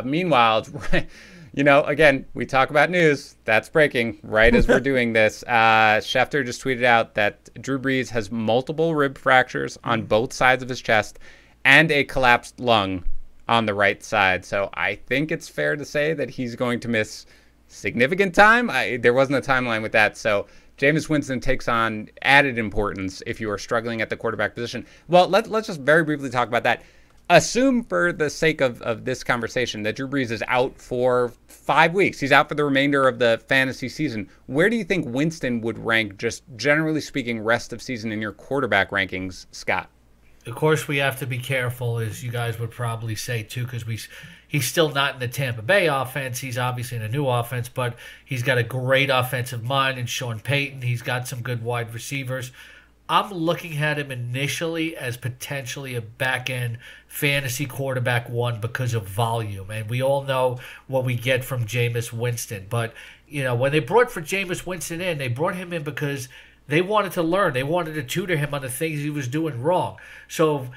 Meanwhile, you know, again, we talk about news. That's breaking right as we're doing this. Schefter just tweeted out that Drew Brees has multiple rib fractures on both sides of his chest and a collapsed lung on the right side. So I think it's fair to say that he's going to miss significant time. There wasn't a timeline with that. So Jameis Winston takes on added importance if you are struggling at the quarterback position. Well, let's just very briefly talk about that. Assume for the sake of this conversation that Drew Brees is out for 5 weeks. He's out for the remainder of the fantasy season. Where do you think Winston would rank, just generally speaking, rest of season in your quarterback rankings, Scott? Of course, we have to be careful, as you guys would probably say, too, because he's still not in the Tampa Bay offense. He's obviously in a new offense, but he's got a great offensive mind in Sean Payton. He's got some good wide receivers. I'm looking at him initially as potentially a back-end fantasy quarterback one because of volume. And we all know what we get from Jameis Winston. But, you know, when they brought Jameis Winston in, they brought him in because they wanted to learn. They wanted to tutor him on the things he was doing wrong. So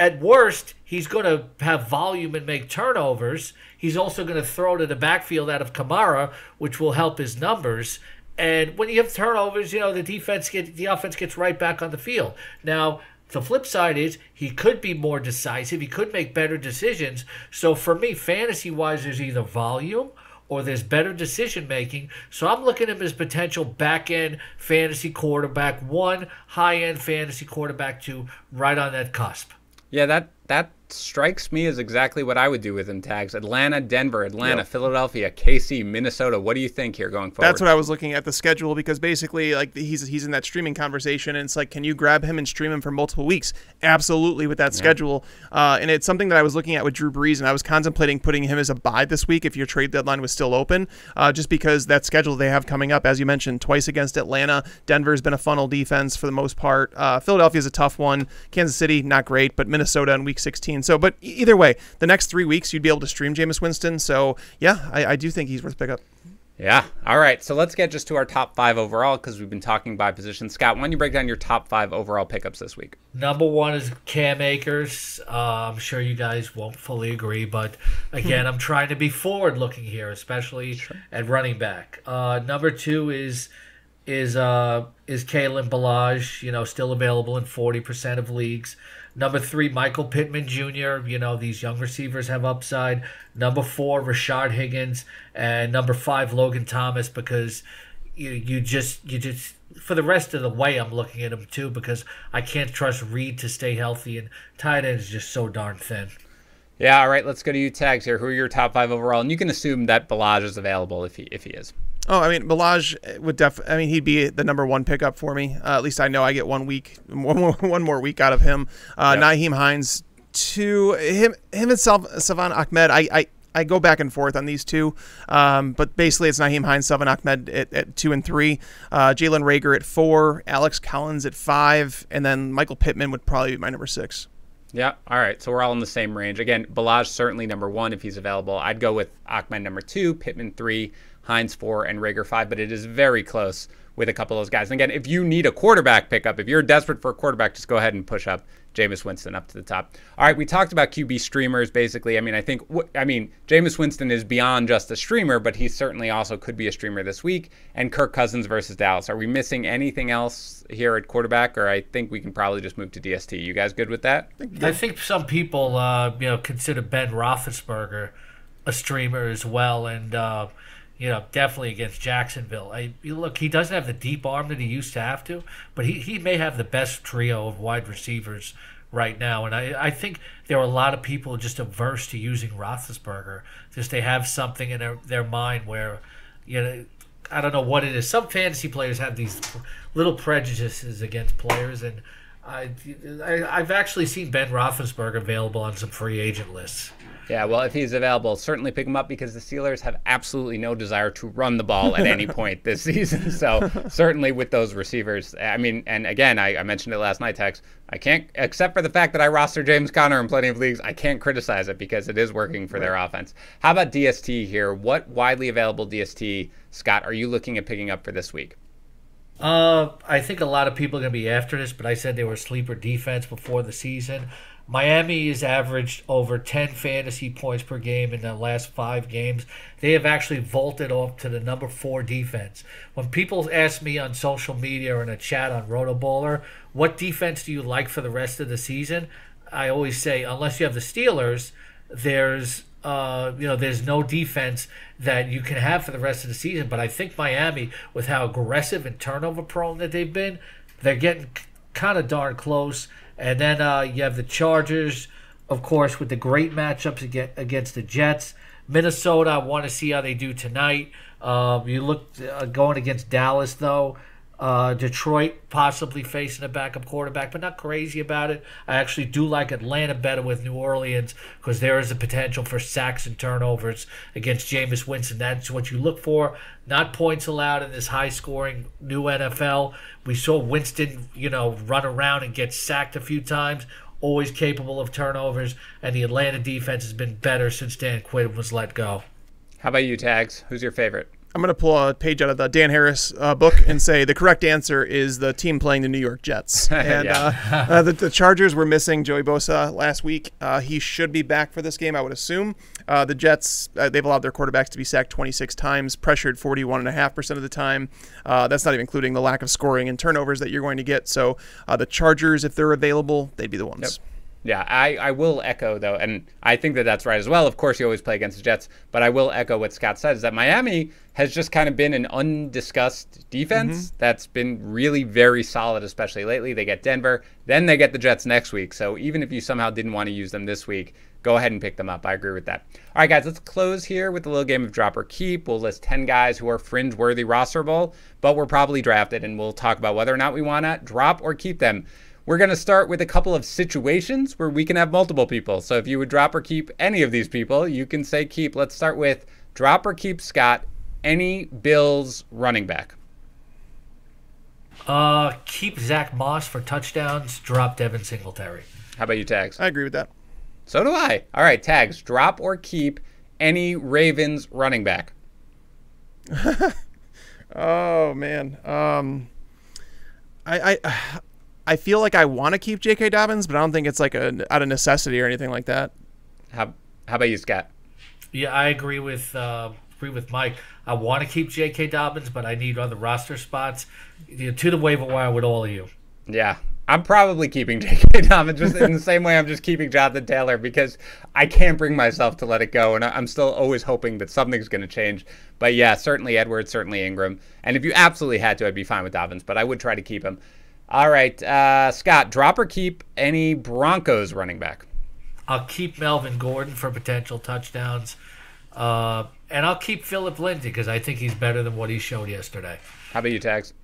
at worst, he's going to have volume and make turnovers. He's also going to throw to the backfield out of Kamara, which will help his numbers. And when you have turnovers, you know, the offense gets right back on the field. Now, the flip side is he could be more decisive. He could make better decisions. So for me, fantasy-wise, there's either volume or there's better decision-making. So I'm looking at him as potential back-end fantasy quarterback one, high-end fantasy quarterback two, right on that cusp. Yeah, that strikes me as exactly what I would do with him, Tags. Atlanta, Denver, Atlanta, yep. Philadelphia, KC, Minnesota. What do you think here going forward? That's what I was looking at, the schedule, because basically like he's in that streaming conversation, and it's like, can you grab him and stream him for multiple weeks? Absolutely, with that schedule. And it's something that I was looking at with Drew Brees, and I was contemplating putting him as a bye this week if your trade deadline was still open, just because that schedule they have coming up, as you mentioned, twice against Atlanta. Denver's been a funnel defense for the most part. Philadelphia's a tough one. Kansas City, not great, but Minnesota in Week 16. So, but either way, the next 3 weeks you'd be able to stream Jameis Winston. So, yeah, I do think he's worth pickup. Yeah. All right. So let's get just to our top five overall, because we've been talking by position. Scott, why don't you break down your top five overall pickups this week? Number one is Cam Akers. I'm sure you guys won't fully agree, but again, I'm trying to be forward-looking here, especially at running back. Number two is Kalen Ballage, you know, still available in 40% of leagues. Number three, Michael Pittman Jr. You know, these young receivers have upside. Number four, Rashard Higgins, and number five, Logan Thomas, because you just for the rest of the way I'm looking at him too, because I can't trust Reed to stay healthy, and tight end is just so darn thin. Yeah, all right, let's go to you, Tags, here. Who are your top five overall? And you can assume that Ballage is available if he is. Oh, I mean, Ballage would he'd be the number one pickup for me. At least I know I get one more week out of him. Nyheim Hines, two. Him and Salvon Ahmed. I go back and forth on these two, but basically it's Nyheim Hines, Salvon Ahmed at 2 and 3, Jalen Reagor at 4, Alex Collins at 5, and then Michael Pittman would probably be my number 6. Yeah. All right. So we're all in the same range. Again, Ballage certainly number one if he's available. I'd go with Ahmed number 2, Pittman 3, Hines 4, and Reagor 5, but it is very close with a couple of those guys. And again, if you need a quarterback pickup, if you're desperate for a quarterback, just go ahead and push up Jameis Winston up to the top. All right, we talked about QB streamers basically. I mean, Jameis Winston is beyond just a streamer, but he certainly also could be a streamer this week. And Kirk Cousins versus Dallas. Are we missing anything else here at quarterback? Or I think we can probably just move to DST. You guys good with that? I think some people, you know, consider Ben Roethlisberger a streamer as well, and you know, definitely against Jacksonville. Look, he doesn't have the deep arm that he used to have to, but he may have the best trio of wide receivers right now. And I think there are a lot of people just averse to using Roethlisberger. Just they have something in their mind where, you know, I don't know what it is. Some fantasy players have these little prejudices against players, and I've actually seen Ben Roethlisberger available on some free agent lists. Yeah, well, if he's available, certainly pick him up, because the Steelers have absolutely no desire to run the ball at any point this season. So certainly with those receivers, I mean, and again, I mentioned it last night, Tex, I can't, except for the fact that I roster James Conner in plenty of leagues, I can't criticize it because it is working for their offense. How about DST here? What widely available DST, Scott, are you looking at picking up for this week? I think a lot of people are going to be after this, but I said they were sleeper defense before the season. Miami has averaged over 10 fantasy points per game in the last 5 games. They have actually vaulted off to the number 4 defense. When people ask me on social media or in a chat on Rotoballer, what defense do you like for the rest of the season? I always say, unless you have the Steelers, there's no defense that you can have for the rest of the season. But I think Miami, with how aggressive and turnover prone that they've been, they're getting kind of darn close. And then you have the Chargers, of course, with the great matchups against the Jets. Minnesota, I want to see how they do tonight. You look going against Dallas, though. Detroit possibly facing a backup quarterback, but not crazy about it. I actually do like Atlanta better with New Orleans because there is a potential for sacks and turnovers against Jameis Winston. That's what you look for, not points allowed in this high-scoring new NFL. We saw Winston, you know, run around and get sacked a few times, always capable of turnovers, and the Atlanta defense has been better since Dan Quinn was let go. How about you, Tags? Who's your favorite? I'm going to pull a page out of the Dan Harris book and say the correct answer is the team playing the New York Jets. And yeah. The Chargers were missing Joey Bosa last week. He should be back for this game, I would assume. The Jets, they've allowed their quarterbacks to be sacked 26 times, pressured 41.5% of the time. That's not even including the lack of scoring and turnovers that you're going to get. So the Chargers, if they're available, they'd be the ones. Yep. Yeah, I will echo, though, and I think that that's right as well. Of course, you always play against the Jets, but I will echo what Scott said, is that Miami has just kind of been an undiscussed defense that's been really very solid, especially lately. They get Denver, then they get the Jets next week. So even if you somehow didn't want to use them this week, go ahead and pick them up. I agree with that. All right, guys, let's close here with a little game of drop or keep. We'll list 10 guys who are fringe-worthy, rosterable, but were probably drafted, and we'll talk about whether or not we want to drop or keep them. We're going to start with a couple of situations where we can have multiple people. So if you would drop or keep any of these people, you can say keep. Let's start with drop or keep, Scott, any Bills running back. Keep Zach Moss for touchdowns, drop Devin Singletary. How about you, Tags? I agree with that. So do I. All right, Tags, drop or keep any Ravens running back. Oh, man. I feel like I want to keep J.K. Dobbins, but I don't think it's like out of necessity or anything like that. How about you, Scott? Yeah, I agree with Mike. I want to keep J.K. Dobbins, but I need other roster spots. You know, to the waiver wire with all of you. Yeah, I'm probably keeping J.K. Dobbins just in the same way I'm just keeping Jonathan Taylor, because I can't bring myself to let it go, and I'm still always hoping that something's going to change. But yeah, certainly Edwards, certainly Ingram. And if you absolutely had to, I'd be fine with Dobbins, but I would try to keep him. All right, Scott, drop or keep any Broncos running back? I'll keep Melvin Gordon for potential touchdowns. And I'll keep Philip Lindsay because I think he's better than what he showed yesterday. How about you, Tags?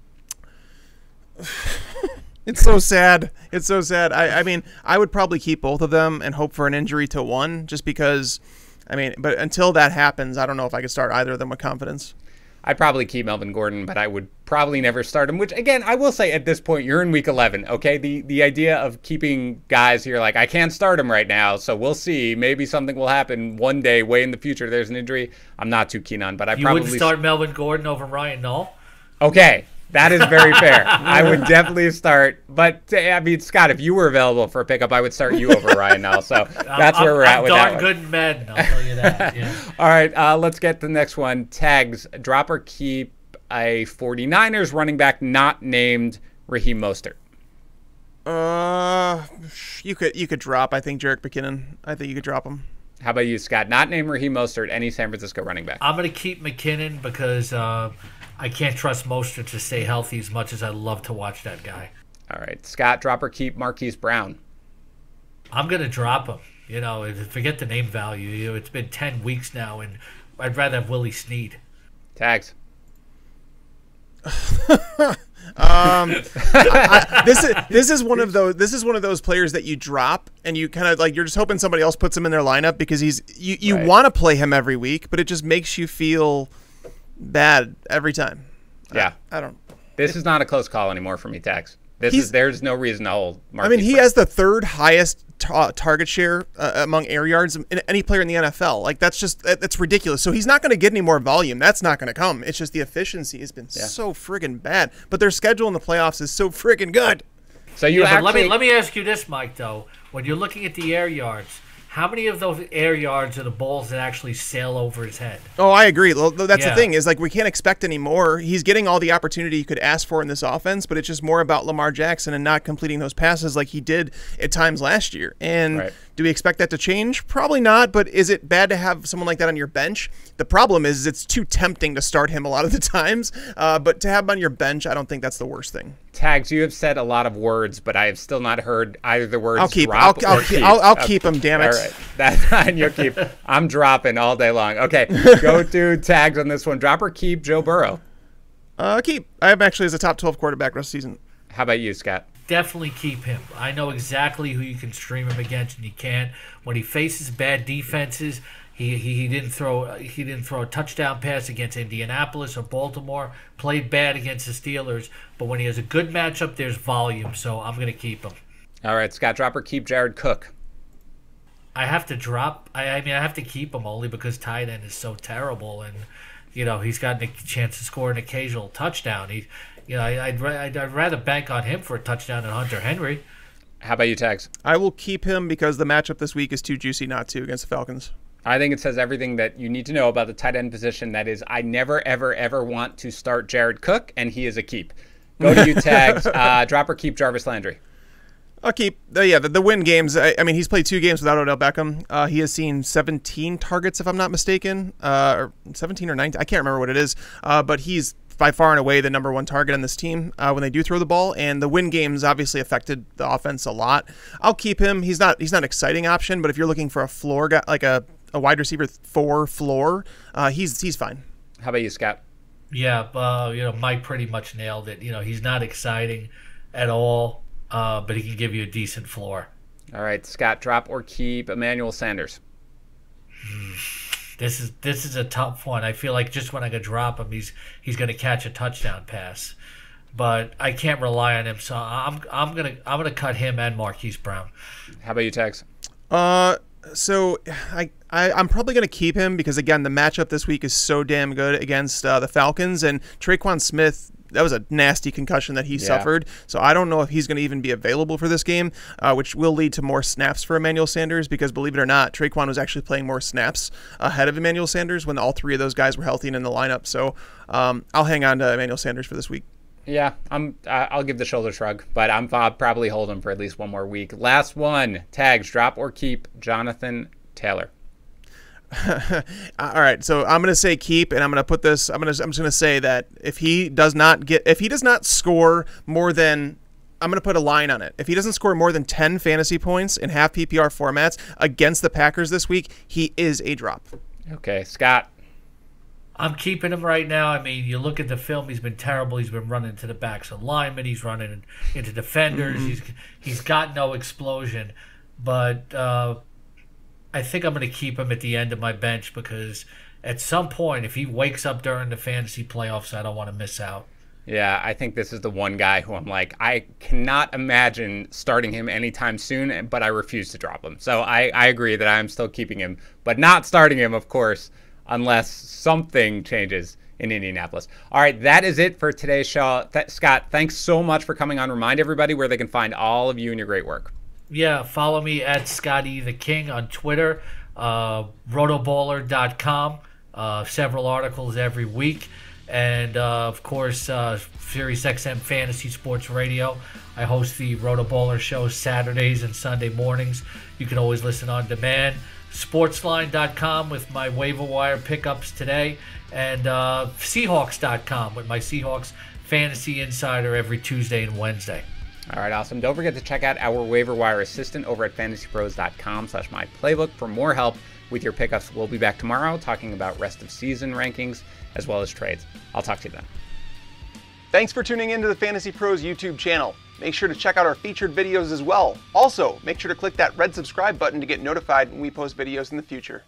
It's so sad. It's so sad. I mean, I would probably keep both of them and hope for an injury to one, just because, I mean, but until that happens, I don't know if I could start either of them with confidence. I'd probably keep Melvin Gordon, but I would probably never start him, which, again, I will say at this point, you're in week 11, okay? The idea of keeping guys here, like, I can't start him right now, so we'll see. Maybe something will happen one day, way in the future, there's an injury. I'm not too keen on, but I probably... You wouldn't start Melvin Gordon over Ryan Nall? Okay, that is very fair. I would definitely start, but, I mean, Scott, if you were available for a pickup, I would start you over Ryan Nall, so that's where we're at with that. I'm darn good men, I'll tell you that. Yeah. All right, let's get the next one. Tags, drop or keep a 49ers running back not named Raheem Mostert. You could drop, I think, Jerick McKinnon. I think you could drop him. How about you, Scott? Not named Raheem Mostert, any San Francisco running back. I'm going to keep McKinnon because I can't trust Mostert to stay healthy as much as I love to watch that guy. All right. Scott, drop or keep Marquise Brown. I'm going to drop him. You know, forget the name value. You know, it's been 10 weeks now, and I'd rather have Willie Snead. Tags. This is one of those players that you drop and you kind of like, you're just hoping somebody else puts him in their lineup because you right. want to play him every week, but it just makes you feel bad every time. Yeah, I don't. This is not a close call anymore for me, Tax. There's no reason to hold. Marquise Brown has the third highest target share among air yards in any player in the NFL. Like, that's just, that's ridiculous. So he's not going to get any more volume. That's not going to come. It's just the efficiency has been so friggin' bad. But their schedule in the playoffs is so friggin' good. So you actually... let me ask you this, Mike. Though, when you're looking at the air yards, how many of those air yards are the balls that actually sail over his head? Oh, I agree. That's the thing, is like, we can't expect any more. He's getting all the opportunity you could ask for in this offense, but it's just more about Lamar Jackson and not completing those passes like he did at times last year. And do we expect that to change? Probably not, but is it bad to have someone like that on your bench? The problem is it's too tempting to start him a lot of the times, but to have him on your bench, I don't think that's the worst thing. Tags, you have said a lot of words, but I have still not heard either the words drop or keep. I'll keep him, damn it. All right. That's fine. You'll keep. I'm dropping all day long. Okay, go to Tags on this one. Drop or keep Joe Burrow? Keep. I have actually as a top 12 quarterback rest of the season. How about you, Scott? Definitely keep him. I know exactly who you can stream him against, and you can't. When he faces bad defenses, he didn't throw a touchdown pass against Indianapolis or Baltimore. Played bad against the Steelers, but when he has a good matchup, there's volume. So I'm going to keep him. All right, Scott, drop or keep Jared Cook? I have to drop. I mean, I have to keep him only because tight end is so terrible, and you know he's gotten a chance to score an occasional touchdown. I'd rather bank on him for a touchdown than Hunter Henry. How about you, Tags? I will keep him because the matchup this week is too juicy not to against the Falcons. I think it says everything that you need to know about the tight end position. That is, I never, ever, ever want to start Jared Cook, and he is a keep. Go to you, Tags. Drop or keep Jarvis Landry? I'll keep. Yeah, the win games. I mean, he's played 2 games without Odell Beckham. He has seen 17 targets, if I'm not mistaken, or 17 or 19. I can't remember what it is, but he's by far and away the #1 target on this team when they do throw the ball, and the win games obviously affected the offense a lot. I'll keep him. He's not an exciting option, but if you're looking for a floor guy, like a wide receiver 4 floor, he's fine. How about you, Scott? Yeah, you know, Mike pretty much nailed it. You know, he's not exciting at all, but he can give you a decent floor. All right, Scott, drop or keep Emmanuel Sanders? This is a tough one. I feel like just when I could drop him, he's going to catch a touchdown pass, but I can't rely on him, so I'm gonna cut him and Marquise Brown. How about you, Tex? So I'm probably going to keep him because again the matchup this week is so damn good against the Falcons, and Tre'Quan Smith. That was a nasty concussion that he suffered, so I don't know if he's going to even be available for this game, which will lead to more snaps for Emmanuel Sanders because, believe it or not, Tre'Quan was actually playing more snaps ahead of Emmanuel Sanders when all 3 of those guys were healthy and in the lineup. So I'll hang on to Emmanuel Sanders for this week. Yeah, I'll give the shoulder shrug, but I'll probably hold him for at least 1 more week. Last one, Tags, drop or keep Jonathan Taylor? All right, so I'm gonna say keep, and I'm just gonna say that if he does not score more than, I'm gonna put a line on it, if he doesn't score more than 10 fantasy points in half PPR formats against the Packers this week, he is a drop. Okay, Scott. I'm keeping him right now. I mean, you look at the film; he's been terrible. He's been running into the backs of linemen. He's running into defenders. He's got no explosion, but. I think I'm going to keep him at the end of my bench because at some point, if he wakes up during the fantasy playoffs, I don't want to miss out. Yeah, I think this is the one guy who I'm like, I cannot imagine starting him anytime soon, but I refuse to drop him. So I agree that I'm still keeping him, but not starting him, of course, unless something changes in Indianapolis. All right, that is it for today's show. Scott, thanks so much for coming on. Remind everybody where they can find all of you and your great work. Yeah, follow me at Scotty the King on Twitter, rotoballer.com, several articles every week, and of course, Sirius XM Fantasy Sports Radio. I host the Rotoballer show Saturdays and Sunday mornings. You can always listen on demand. Sportsline.com with my waiver wire pickups today, and Seahawks.com with my Seahawks Fantasy Insider every Tuesday and Wednesday. All right, awesome. Don't forget to check out our waiver wire assistant over at fantasypros.com/myplaybook for more help with your pickups. We'll be back tomorrow talking about rest of season rankings as well as trades. I'll talk to you then. Thanks for tuning into the Fantasy Pros YouTube channel. Make sure to check out our featured videos as well. Also, make sure to click that red subscribe button to get notified when we post videos in the future.